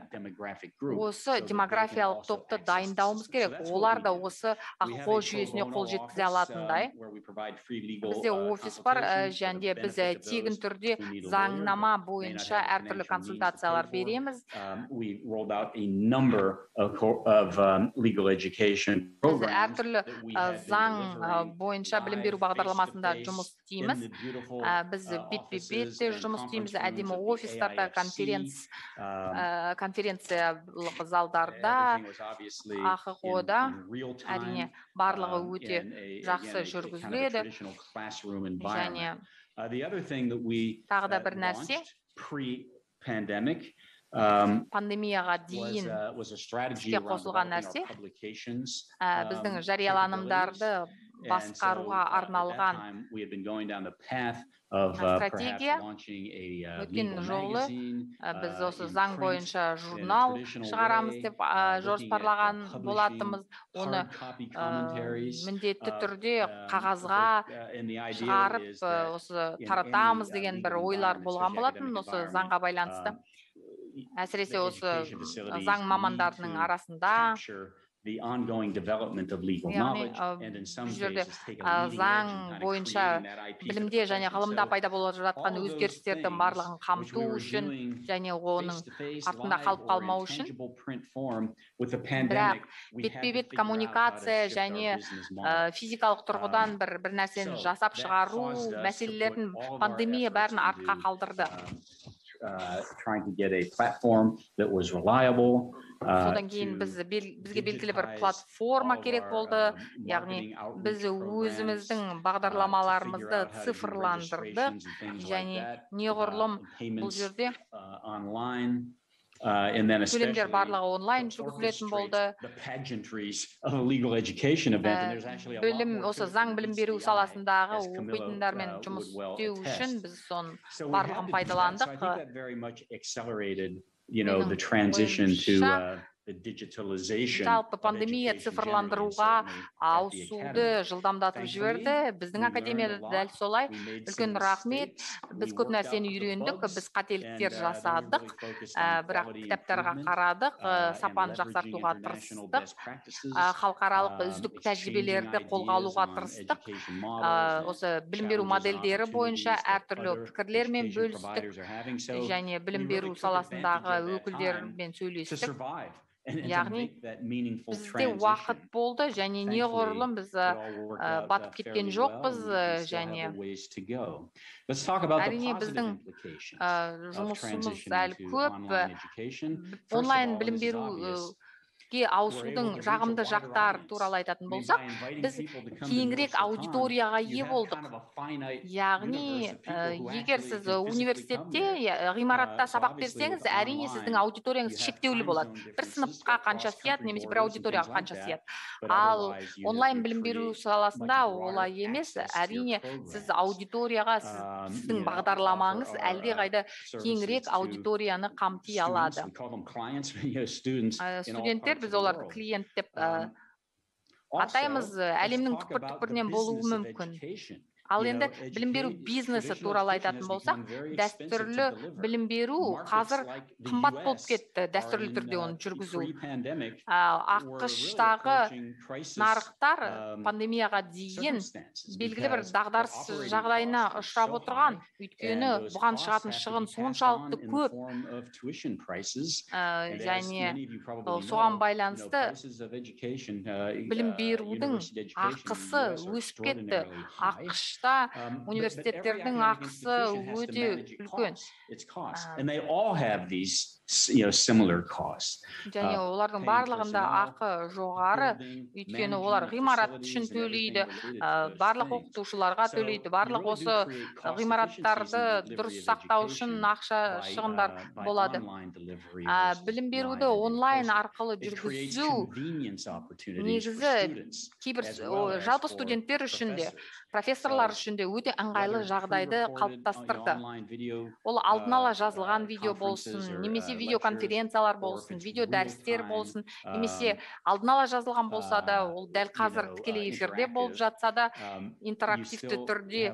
осы демографиялық топты дайындауымыз керек, олар да осы ахқо жүйесіне қол жеткізе алатындай. Бізде офис бар, және біз тегін түрде заңнама бойынша әртүрлі консультациялар береміз. Біз әртүрлі заң бойынша білім беру бағдарламасында жұмыс істейміз. Біз бет-бетте жұмыс істейміз, әдемі офистарда, конференциялық залдарда, ахқода. Әрине, барлығы өте жақсы жүргізіледі. Және тағы да бір нәрсе, пандемияға дейін іске қосылған нәрсе, біздің жарияланымдарды басқаруға арналған стратегия. Өткен жолы біз осы заң бойынша журнал шығарамыз деп жоспарлаған болатынбыз. Оны міндетті түрде қағазға шығарып осы таратамыз деген бір ойлар болған болатын, осы заңға байланысты. Әсіресе осы заң мамандарының арасында, яғни заң бойынша білімде және ғылымда пайда болып жатқан өзгерістердің барлығын қамту үшін және оның артында қалып қалмау үшін, бірақ бетпе-бет коммуникация және физикалық тұрғыдан бір нәрсені жасап шығару мәселелерін, пандемия бәрін артқа қалдырды. Trying to get a platform that was reliable. Содан кейін бізге белгілі бір платформа керек болды, яғни біз өзіміздің бағдарламаларымызды цифрландырдық, және неғұрлым бұл жерде төлемдер барлығы онлайн жүргізілетін болды. Білім, осы заң білім беру саласындағы оқитындармен жұмыс істеу үшін біз соның барлығын пайдаландық. Менің ойымша Жалпы пандемия цифрландыруға ауысуды жылдамдатып жіберді. Біздің академияда дәл солай. Үлкен рахмет. Біз көп нәрсені үйрендік, біз қателіктер жасадық, бірақ кітаптарға қарадық, сапаны жақсартуға тырыстық, халықаралық үздік тәжірибелерді қолға алуға тырыстық. Осы білім беру модельдері бойынша әртүрлі пікірлермен бөлістік және білім беру саласындағы өкілдермен сөйлестік. Яғни, бізде уақыт болды, және неғұрлым біз батып кеткен жоқпыз, және әрине біздің жұмысымыз әлі көп. Онлайн білім беру ауысудың жағымды жақтар туралы айтатын болсақ, біз кейінірек аудиторияға ие болдық. Яғни, егер сіз университетте, ғимаратта сабақ берсеңіз, әрине сіздің аудиторияңыз шектеулі болады. Бір сыныпқа қанша сияды, немесе бір аудиторияға қанша сияды. Ал онлайн білім беру саласында олай емес, әрине сіз аудиторияға, сіздің бағдарламаңыз әлде қайда кейінірек аудиторияны қамти алады. Студенттер, біз оларды клиент деп атаймыз, әлемнің түкпір-түкпірінен болуы мүмкін. Ал енді білім беру бизнесі туралы айтатын болсақ, дәстүрлі білім беру қазір қымбат болып кетті, дәстүрлі түрде оны жүргізу. АABŞ-тағы нарықтар пандемияға дейін белгілі бір дағдарыс жағдайына ұшырап отырған, өйткені бұған шығатын шығын соншалықты көп. Және соған байланысты білім берудің ақысы өсіп кетті. АABŞ университеттердің ақысы өте үлкен. Және олардың барлығында ақы жоғары, өйткені олар ғимарат үшін төлейді, барлық оқытушыларға төлейді, барлық осы ғимараттарды дұрыс сақтау үшін ақша шығындар болады. Білім беруді онлайн арқылы жүргізу негізі кейбір жалпы студенттер үшін де, профессорлар үшін де өте ыңғайлы жағдайды қалыптастырды. Ол алдын ала жазылған видео болсын, немесе видеоконференциялар болсын, видеодәрістер болсын, немесе алдын ала жазылған болса да, ол дәл қазір тікелей эфирде болып жатса да, интерактивті түрде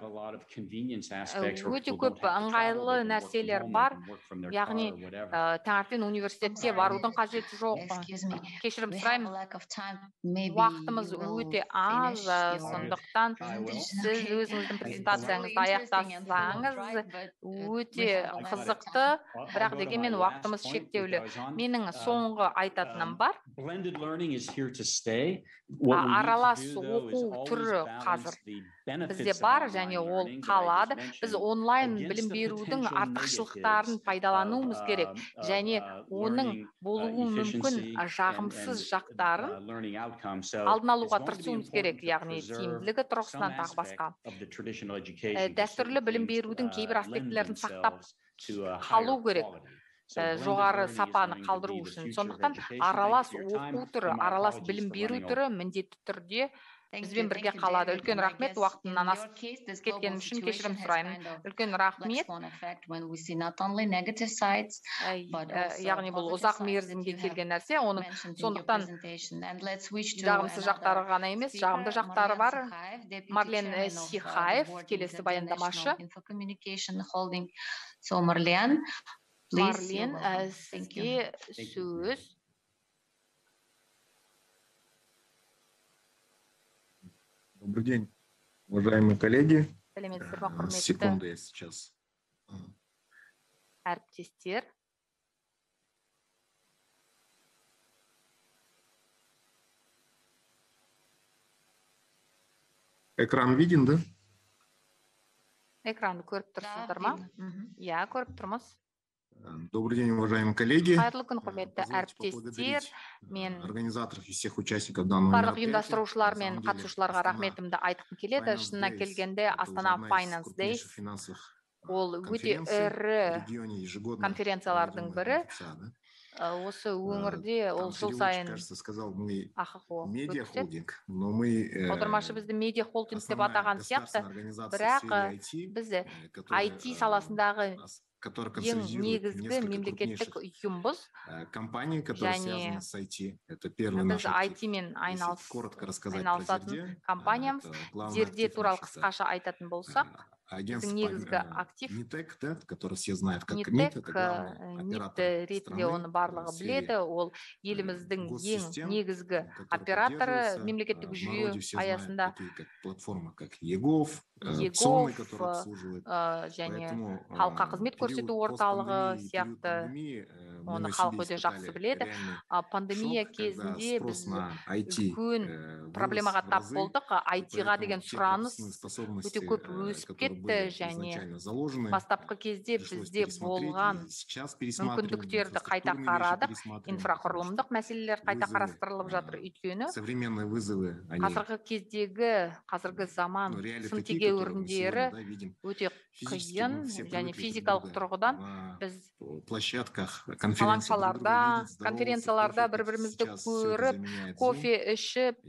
өте көп ыңғайлы нәрселер бар. Яғни, таңертең университетке барудың қажеті жоқ. Кешірім сұраймын, уақытымыз өте аз, сондықтан сіз өзіңіздің презентацияңызды аяқтасаңыз, өте қызықты, бірақ дегенмен уақытымыз шектеулі. Менің соңғы айтатыным бар. Аралас оқу түрі қазір бізде бар, және ол қалады. Біз онлайн білім берудің артықшылықтарын пайдалануымыз керек, және оның болуы мүмкін жағымсыз жақтарын алдын алуға тырысуымыз керек, яғни тиімділігі тұрғысынан тағы басқа. Дәстүрлі білім берудің кейбір аспектілерін сақтап қалу керек, жоғары сапаны қалдыру үшін. Сондықтан аралас оқу түрі, аралас білім беру түрі міндетті түрде бізбен бірге қалады. Үлкен рахмет, уақытымнан асып кеткенім үшін кешірім сұраймын. Үлкен рахмет. Яғни бұл ұзақ мерзімге келген нәрсе, оның сондықтан жағымсыз жақтары ғана емес, жағымды жақтары бар. Марлен Сихаев, келесі баяндамашы. Марлен, сізге сөз. Добрый день, уважаемые коллеги. Секунду, я сейчас. Әріптестер. Экран виден, да? Экран көріп тұрсыздар ма? Я көріп тұрмыз. Добрый день, уважаемые коллеги. Организаторов и всех участников данного мероприятия. Ол өте ірі конференциялардың бірі. осы өңірде ол жыл сайын кажется, сказал, мы медиа холдинг, но мы отырмашы бізді медиа холдинг деп атаған сияқты, бірақ біз ай ти саласындағы ең негізгі мемлекеттік ұйымбыз. Компании, которые связаны с ай ти, это первый наш актив. Коротко рассказать про Зерде. Компаниямыз Зерде туралы қысқаша айтатын болсақ, біздің негізгі актив НИТЭК, который все знают как НИТ, это главный оператор ретінде оны барлығы біледі, ол еліміздің ең негізгі операторы мемлекеттік жүйе аясында. Платформа как ЕГОВ, ЦОМы, которые обслуживают. Және халыққа қызмет көрсету орталығы сияқты, оны халық өте жақсы біледі. Пандемия кезінде біз үлкен проблемаға тап болдық, ай ти-ға деген сұраныс өте көп өсіп кетті, және бастапқы кезде бізде болған мүмкіндіктерді қайта қарадық, инфрақұрылымдық мәселелер қайта қарастырылып жатыр, өйткені қазіргі кездегі, қазіргі заман сын тегеуіріндері өте қиын, және физикалық тұрғыдан біз конференцияларда бір-бірімізді көріп, кофе ішіп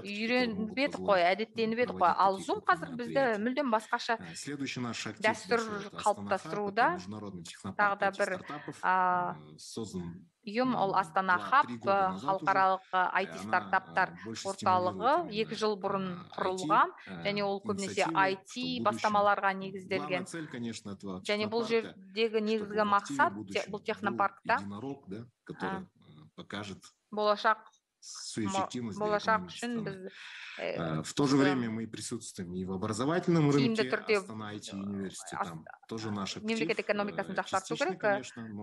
үйренбедік қой, әдеттеніп едік қой. Ал Zoom қазір бізді мүлдем басқаша дәстүр қалыптастыруда. Тағы да бір ұйым ол Астана Хаб, халықаралық ай ти стартаптар орталығы, екі жыл бұрын құрылған, және ол көбінесе ай ти бастамаларға негізделген. Және бұл жердегі негізгі мақсат бұл технопаркта болашақ үшін біз в то же время мы присутствуем и в образовательном рынке Астана Айти Университет, там тоже наш актив. Мемлекет экономикасын жақсарту керек.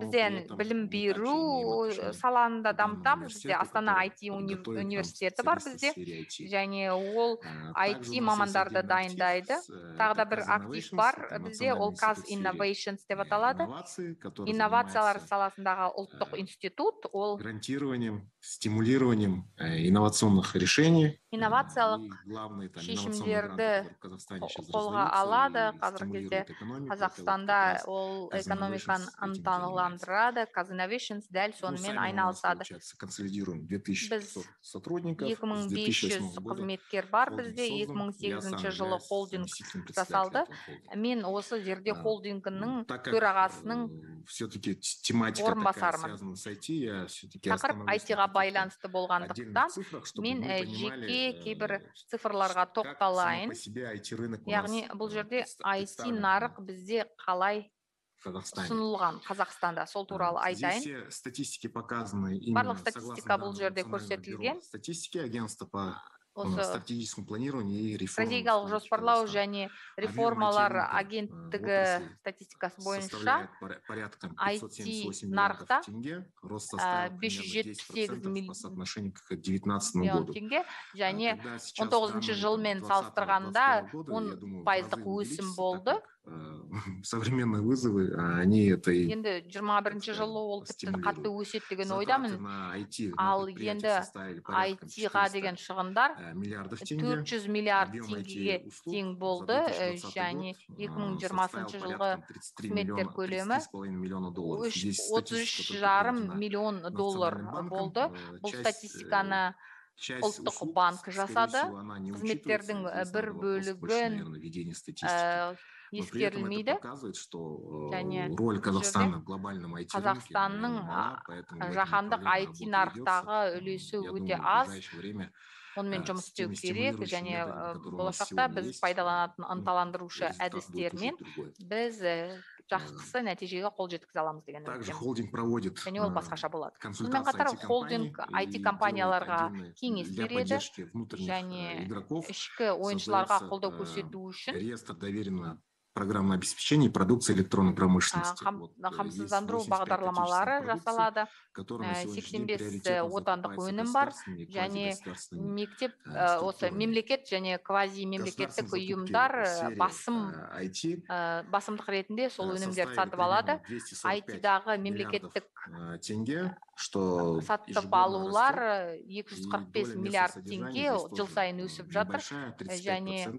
Бізде білім беру саланы да дамытамыз. Бізде Астана Айти Университеті бар бізде, және ол ай ти мамандарды дайындайды. Тағы да бір актив бар бізде, ол Казинновейшнс деп аталады. Инновациялар саласындағы ұлттық институт, ол грантированием, стимулированием инновационных решений. Инновациялық шешімдерді қолға алады. Қазір кезде Қазақстанда ол экономиканы ынталандырады. Казинновейшнс дәл сонымен айналысады. Біз екі мың бес жүз қызметкер бар бізде, екі мың сегізінші жылы холдинг жасалды. Мен осы жерде холдингінің төрағасының орынбасарымын. Тақырып ай ти-ға байланысты болғандықтан, мен жеке кейбір цифрларға тоқталайын. Яғни бұл жерде ай ти нарық бізде қалай ұсынылған Қазақстанда, сол туралы айтайын. Барлық статистика бұл жерде көрсетілген. Осы стратегиялық жоспарлау және реформалар агенттігі статистикасы бойынша ай ти нарықта бес жүз жетпіс сегіз миллион теңге, және он тоғызыншы жылмен салыстырғанда он пайыздық өсім болды. Современные вызовы, они это и... Енді жиырма бірінші жылы ол тіпті қатты өсет деген ойдамын, ал енді ай ти-ға деген шығындар төрт жүз миллиард теңгеге тең болды, және екі мың жиырмасыншы жылғы қызметтер көлемі отыз үш жарым миллион доллар болды. Бұл статистиканы ұлттық банк жасады. Қызметтердің бір бөлігін ескерілмейді, және Қазақстанның жаһандық ай ти нарықтағы үлесі өте аз, онымен жұмыс істеу керек, және болашақта біз пайдаланатын ынталандырушы әдістермен біз жақсы нәтижеге қол жеткізе аламыз деген үміттемін. Және ол басқаша болады. Сонымен қатар холдинг ай ти компанияларға кеңес береді, және ішкі ойыншыларға қолдау көрсету үшін программное обеспечение продукции электронной промышленности. Қамсыздандыру бағдарламалары жасалады. сексен бес отандық өнім бар, және мектеп, осы мемлекет және квазимемлекеттік ұйымдар басымдық ретінде сол өнімдерді сатып алады. ай ти-дағы мемлекеттік сатып алулар екі жүз қырық бес миллиард теңге жыл сайын өсіп жатыр, және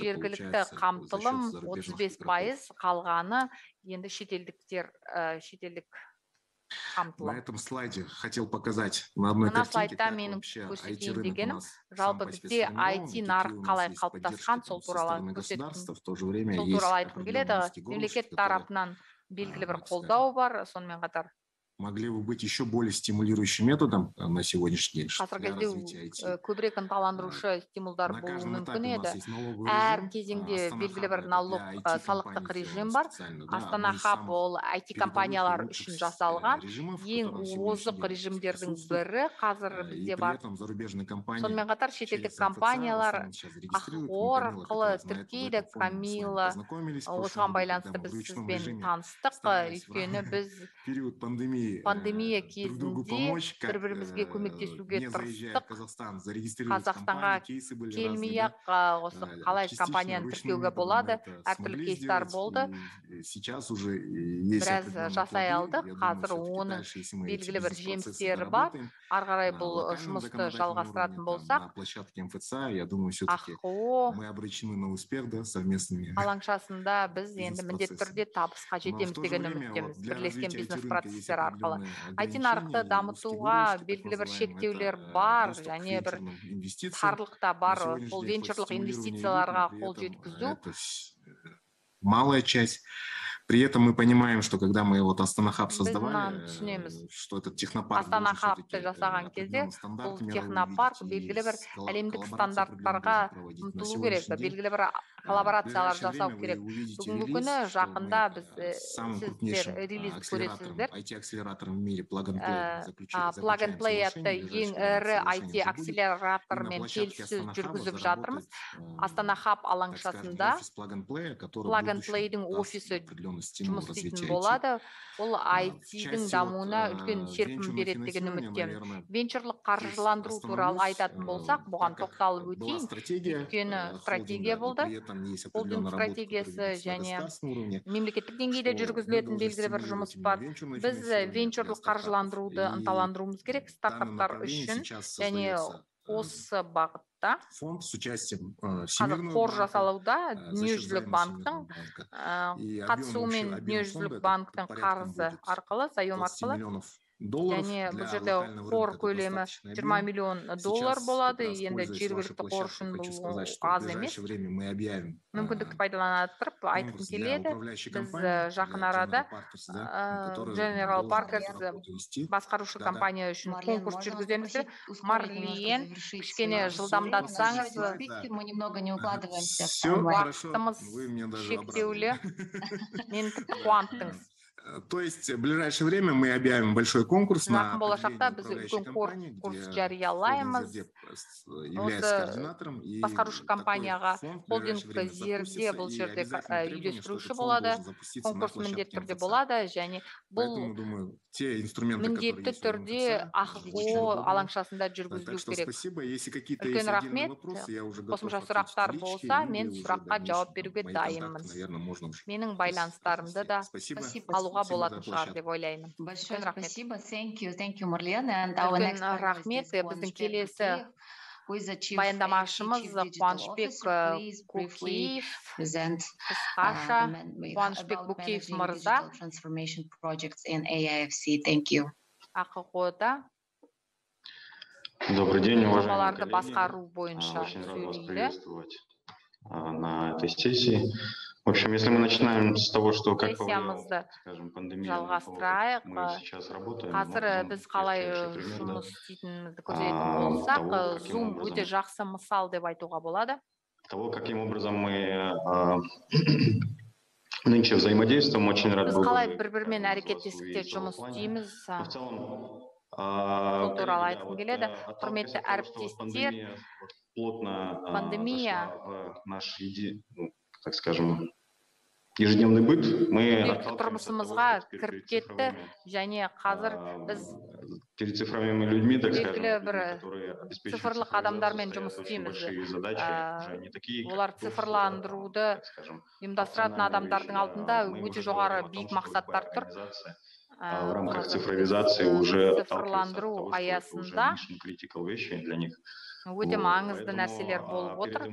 жергілікті қамтылым отыз бес пайыз, қалғаны енді шетелдіктер, шетелдік На этом слайде хотел показать на одной картинке, как вообще ай ти-рынок у нас сам по себе сформирован, какие у нас есть поддержки со стороны государства, в то же время есть экономический гонщик, который могли бы быть еще более стимулирующим методом на сегодняшний день для развития ай ти. На каждом этапе у нас есть налоговый режим, Астана Хаб ол ай ти-компаниялар үшін жасалған ең озық режимдердің бірі қазір бізде бар. Сонымен қатар шетелдік компаниялар ар арқылы тіркейді, камила, осыған байланысты біз сізбен таныстық, өйткені біз пандемия кезінде бір-бірімізге көмектесуге тырыстық. Қазақстанға келмей-ақ осы қалай компанияны тіркеуге болады, әртүрлі кейстар болды. Біраз жасай алдық, қазір оның белгілі бір жемістері бар. Ары қарай бұл жұмысты жалғастыратын болсақ, ахқо алаңшасында біз енді міндетті түрде табысқа жетеміз деген үміттеміз, бірлескен бизнес процестер арқылы. ай ти нарықты дамытуға белгілі бір шектеулер бар, және бір тарлықта бар, бұл венчурлық инвестицияларға қол жеткізу. Малая часть. При этом мы понимаем, что когда мы вот Астана Хаб создавали, что этот технопарк Астана Хабты жасаған кезде, бұл технопарк белгілі бір әлемдік стандарттарға ұмтылу керек, белгілі бір коллаборациялар жасау керек. Бүгінгі күні жақында біз сіздер релиз көресіздер. Plug and Play атты ең ірі ай ти-акселератормен келіссөз жүргізіп жатырмыз. Астана Хаб алаңшасында Plug and Play-дің офисі жұмыс істейтін болады, ол ай ти-дің дамуына үлкен серпін береді деген үміттемін. Венчурлық қаржыландыру туралы айтатын болсақ, бұған тоқталып өтейін, өйткені стратегия болды. Олдың стратегиясы және мемлекеттік деңгейде жүргізілетін белгілі бір жұмыс бар. Біз венчурлық қаржыландыруды ынталандыруымыз керек стартаптар үшін, және осы бағыт фонд с участием Семирного банка, Дүниежүзілік банктың қатысуымен Дүниежүзілік банктың қарызы арқылы, заем арқылы, және бұл жерде қор көлемі жиырма миллион доллар болады, енді жергілікті қор үшін бұл аз емес. Мүмкіндікті пайдалана отырып айтқым келеді, біз жақын арада General Parkers басқарушы компания үшін конкурс жүргіземіз. Марлен, кішкене жылдамдатсаңыз, уақытымыз шектеулі, мені тіпті қуанттыңыз. То есть в ближайшее время мы объявим большой конкурс на определение компании, где является координатором, и такой фонд в ближайшее время запустится, и обязательно требуем, что этот фонд должен запуститься на площадке МФЦ. Поэтому, думаю, те инструменты, которые есть в МФЦ. Так что спасибо, если какие-то есть отдельные вопросы, я уже готов ответить в личке, и уже мои контакты, наверное, можно уже обсудить. Спасибо. Большое спасибо. Thank you, thank you, Marlene. And our next question is баяндамашымыз Қуанышбек Бөкеев, қысқаша Қуанышбек Бөкеев мырза. ахқо-да. Добрый день, уважаемые коллеги. Очень рад вас приветствовать на этой сессии. В общем, если мы начинаем с того, что как повлияла, скажем, пандемия на то, как мы сейчас работаем, мы можем привести того, каким образом мы нынче взаимодействуем, очень рад был. Бұл туралы айтқым келеді, құрметті әріптестер, пандемия так скажем, ежедневный быт, мы тұрмысымызға кіріп кетті, және қазір біз перед цифровыми людьми, так скажем, которые цифрлық адамдармен жұмыс істейміз. Олар цифрландыруды ұйымдастыратын адамдардың алдында өте жоғары биік мақсаттар тұр. в рамках цифровизации уже талқыландыру аясында для них. Өте маңызды нәрселер болып отыр.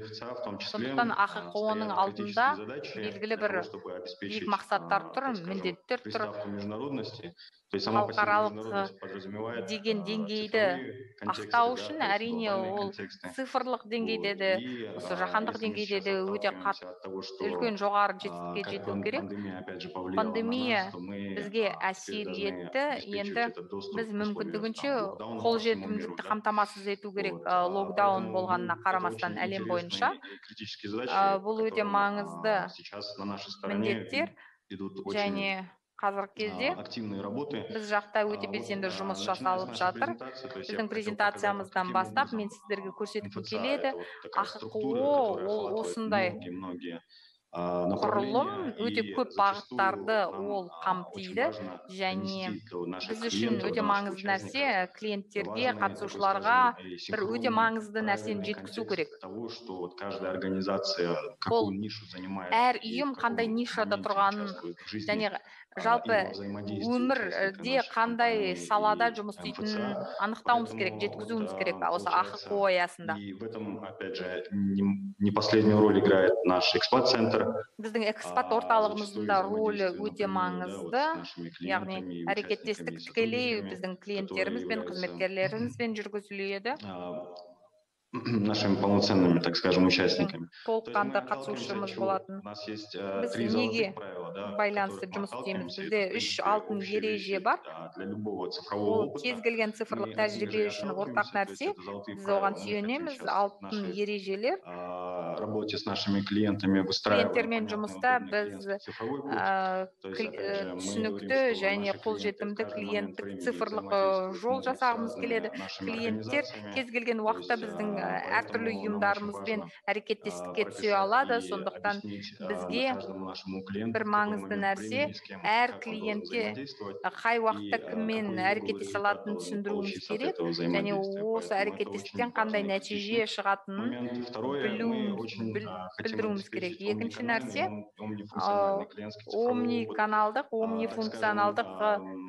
Сондықтан а ха қа о-ның алдында белгілі бір биік мақсаттар тұр, міндеттер тұр. Халықаралық деген деңгейді ақтау үшін әрине ол цифрлық деңгейде де, осы жаһандық деңгейде де өте қатты үлкен жоғары жетістікке жету керек. Пандемия бізге әсер етті, енді біз мүмкіндігінше қолжетімділікті қамтамасыз ету керек. Локдаун болғанына қарамастан әлем бойынша бұл өте маңызды міндеттер, және қазіргі кезде біз жақта өте белсенді жұмыс жасалып жатыр. Біздің презентациямыздан бастап мен сіздерге көрсетіп келеді. а ха қа о ол осындай құрылым, өте көп бағыттарды ол қамтиды, және біз үшін өте маңызды нәрсе клиенттерге, қатысушыларға бір өте маңызды нәрсені жеткізу керек. Ол әр ұйым қандай нишада тұрғанын және жалпы өмірде қандай салада жұмыс істейтінін анықтауымыз керек, жеткізуіміз керек осы а ха қа о аясында. Біздің экспат орталығымыздың рөлі өте маңызды, яғни әрекеттестік тікелей біздің клиенттеріміз бен қызметкерлерімізбен жүргізіледі. Нашими полноценными, так скажем, участниками. У нас есть три золотых правила, да, для любого цифрового опыта. В работе с нашими клиентами выстраиваем. Әртүрлі ұйымдарымызбен әрекеттестікке түсе алады, сондықтан бізге бір маңызды нәрсе әр клиентке қай уақытта кіммен әрекеттесе алатынын түсіндіруіміз керек, және осы әрекеттестіктен қандай нәтиже шығатынын білдіруіміз керек. Екінші нәрсе омниканалдық, омнифункционалдық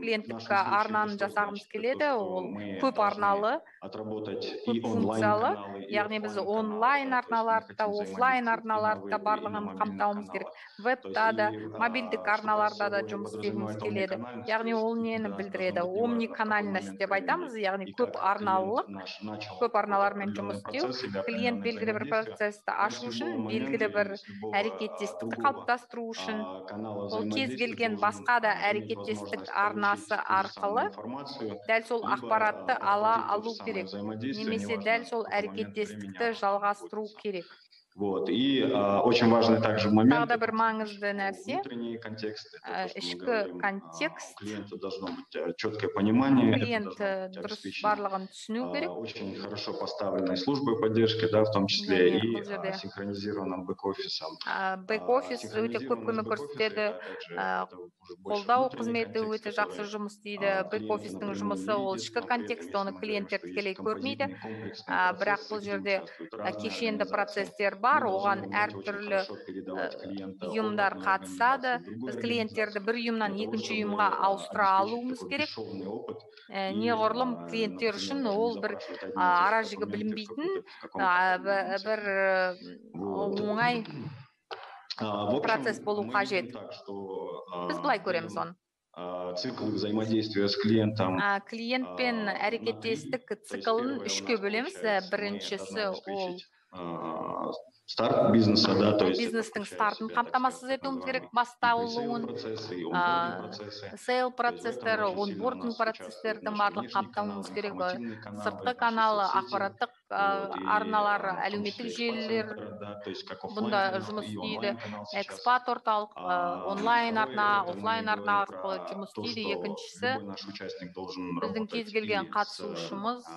клиенттік арнаны жасағымыз келеді. Ол көп арналы, көп функциялы, яғни біз онлайн арналарда, офлайн арналарда барлығын қамтауымыз керек. Вебта да, мобильдік арналарда да жұмыс істеуіміз келеді. Яғни ол нені білдіреді? Омниканальность деп айтамыз, яғни көп арналылық, көп арналармен жұмыс істеу. Клиент белгілі бір процесті ашу үшін, белгілі бір әрекеттестікті қалыптастыру үшін, ол кез келген басқа да әрекеттестік арнасы арқылы дәл сол ақпаратты ала алу керек, немесе дәл сол әрекеттестікті жалғастыру керек. Тағы да бір маңызды нәрсе, ішкі контекст, клиент дұрыс барлығын түсіну керек. Бэк-офис өте көп көмек көрсетеді, қолдау қызметі өте жақсы жұмыс істейді. Бэк-офистің жұмысы ол ішкі контекст, оны клиенттер тікелей көрмейді, бірақ бұл жерде кешенді процестер бар, оған әртүрлі ұйымдар қатысады. Біз клиенттерді бір ұйымнан екінші ұйымға ауыстыра алуымыз керек. Неғұрлым клиенттер үшін ол бір ара жігі білінбейтін, бір оңай процесс болу қажет. Біз былай көреміз оны. Цикл взаимодействия с клиентом. Клиентпен әрекеттестік циклын үшке бөлеміз. Біріншісі ол старт бизнеса, да, то есть бизнестің стартын қамтамасыз етуіміз керек, басталуын, сейл процестері, онбординг процестердің барлығын қамтауымыз керек. Сыртқы каналы, ақпараттық арналар, әлеуметтік желілер бұнда жұмыс істейді. Экспат орталық, онлайн арна, офлайн арна арқылы жұмыс істейді. Екіншісі, біздің кез келген қатысушымыз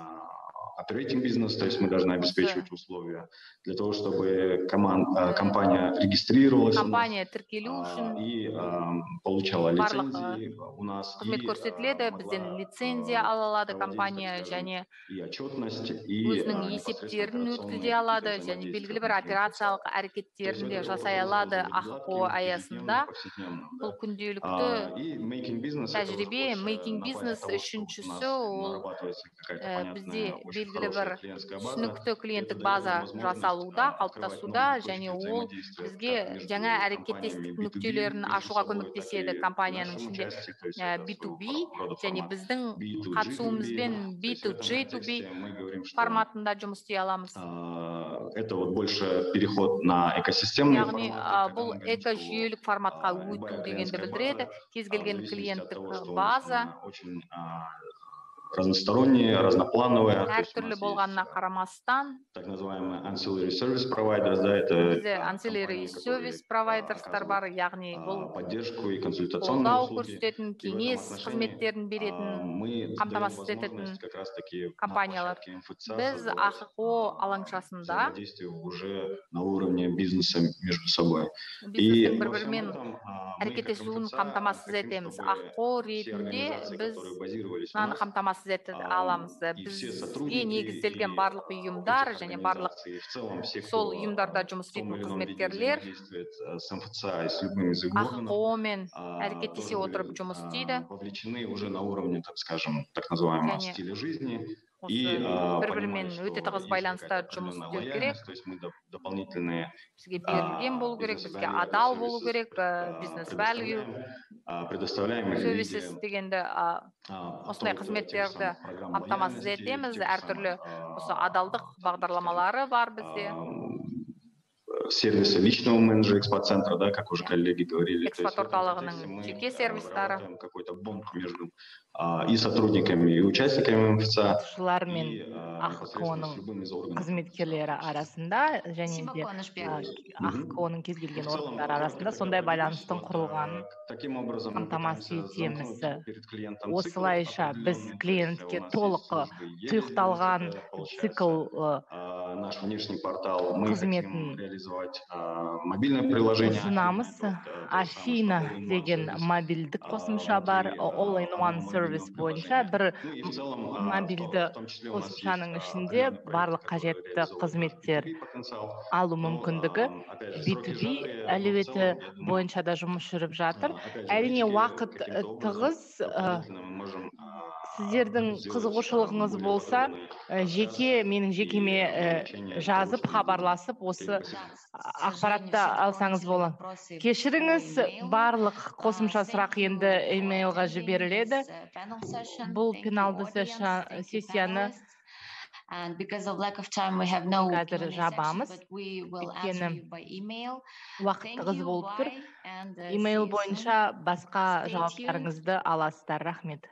operating business, то есть мы должны обеспечивать условия для того, чтобы команда, компания регистрировалась компания, нас, и получала лицензии у нас, и, могла компания, және, и отчетность, и белгілі бір түсінікті клиенттік база жасалуда, қалыптасуда, және ол бізге жаңа әрекеттестік нүктелерін ашуға көмектеседі компанияның ішінде би ту би, және біздің қатысуымызбен би ту джи ту би форматында жұмыс істей аламыз. Это вот больше переход на экосистемный формат. Бұл экожүйелік форматқа өту дегенді білдіреді. Кез келген клиенттік база разносторонние, разноплановые, так называемые ancillary service providers, да, это ancillary service providers, поддержку и консультационные услуги. Мы даем возможность как раз таки площадке МФЦ взаимодействия уже на уровне бизнеса между собой. И во всем этом мы как аламыз. Бізге негізделген барлық ұйымдар және барлық сол ұйымдарда жұмыс істейтін қызметкерлер ахқомен әрекеттесе отырып жұмыс істейді. Вовлечены уже на уровне, так скажем, так называемого стиля жизни. И бір-бірімен өте тығыз байланыста жұмыс істеу керек. Бізге берілген болу керек, бізге адал болу керек, бизнес value services дегенді осындай қызметтерді қамтамасыз етеміз. Әртүрлі осы адалдық бағдарламалары бар бізде. Сервисы личного менеджера экспо-центра, да, как уже коллеги говорили, какой-то бонус между и сотрудниками, и участниками МФЦ, и с любым из органов. Таким образом, перед клиентом осылайша біз клиентке толық тұйықталған цикл наш внешний портал мы хотим реализовать мобильное приложение. Афина деген мобильдік қосымша бар, all-in-one сервис бойынша бір мобильді қосымшаның ішінде барлық қажетті қызметтер алу мүмкіндігі би ту би әлеуеті бойынша да жұмыс жүріп жатыр. Әрине уақыт тығыз. Сіздердің қызығушылығыңыз болса, жеке менің жекеме жазып, хабарласып, осы ақпаратты алсаңыз болады. Кешіріңіз, барлық қосымша сұрақ енді имейлға жіберіледі. Бұл пеналды сессияны қазір жабамыз. Өйткені уақытыңыз болып тұр. Имейл бойынша басқа жауаптарыңызды аласыздар. Рахмет.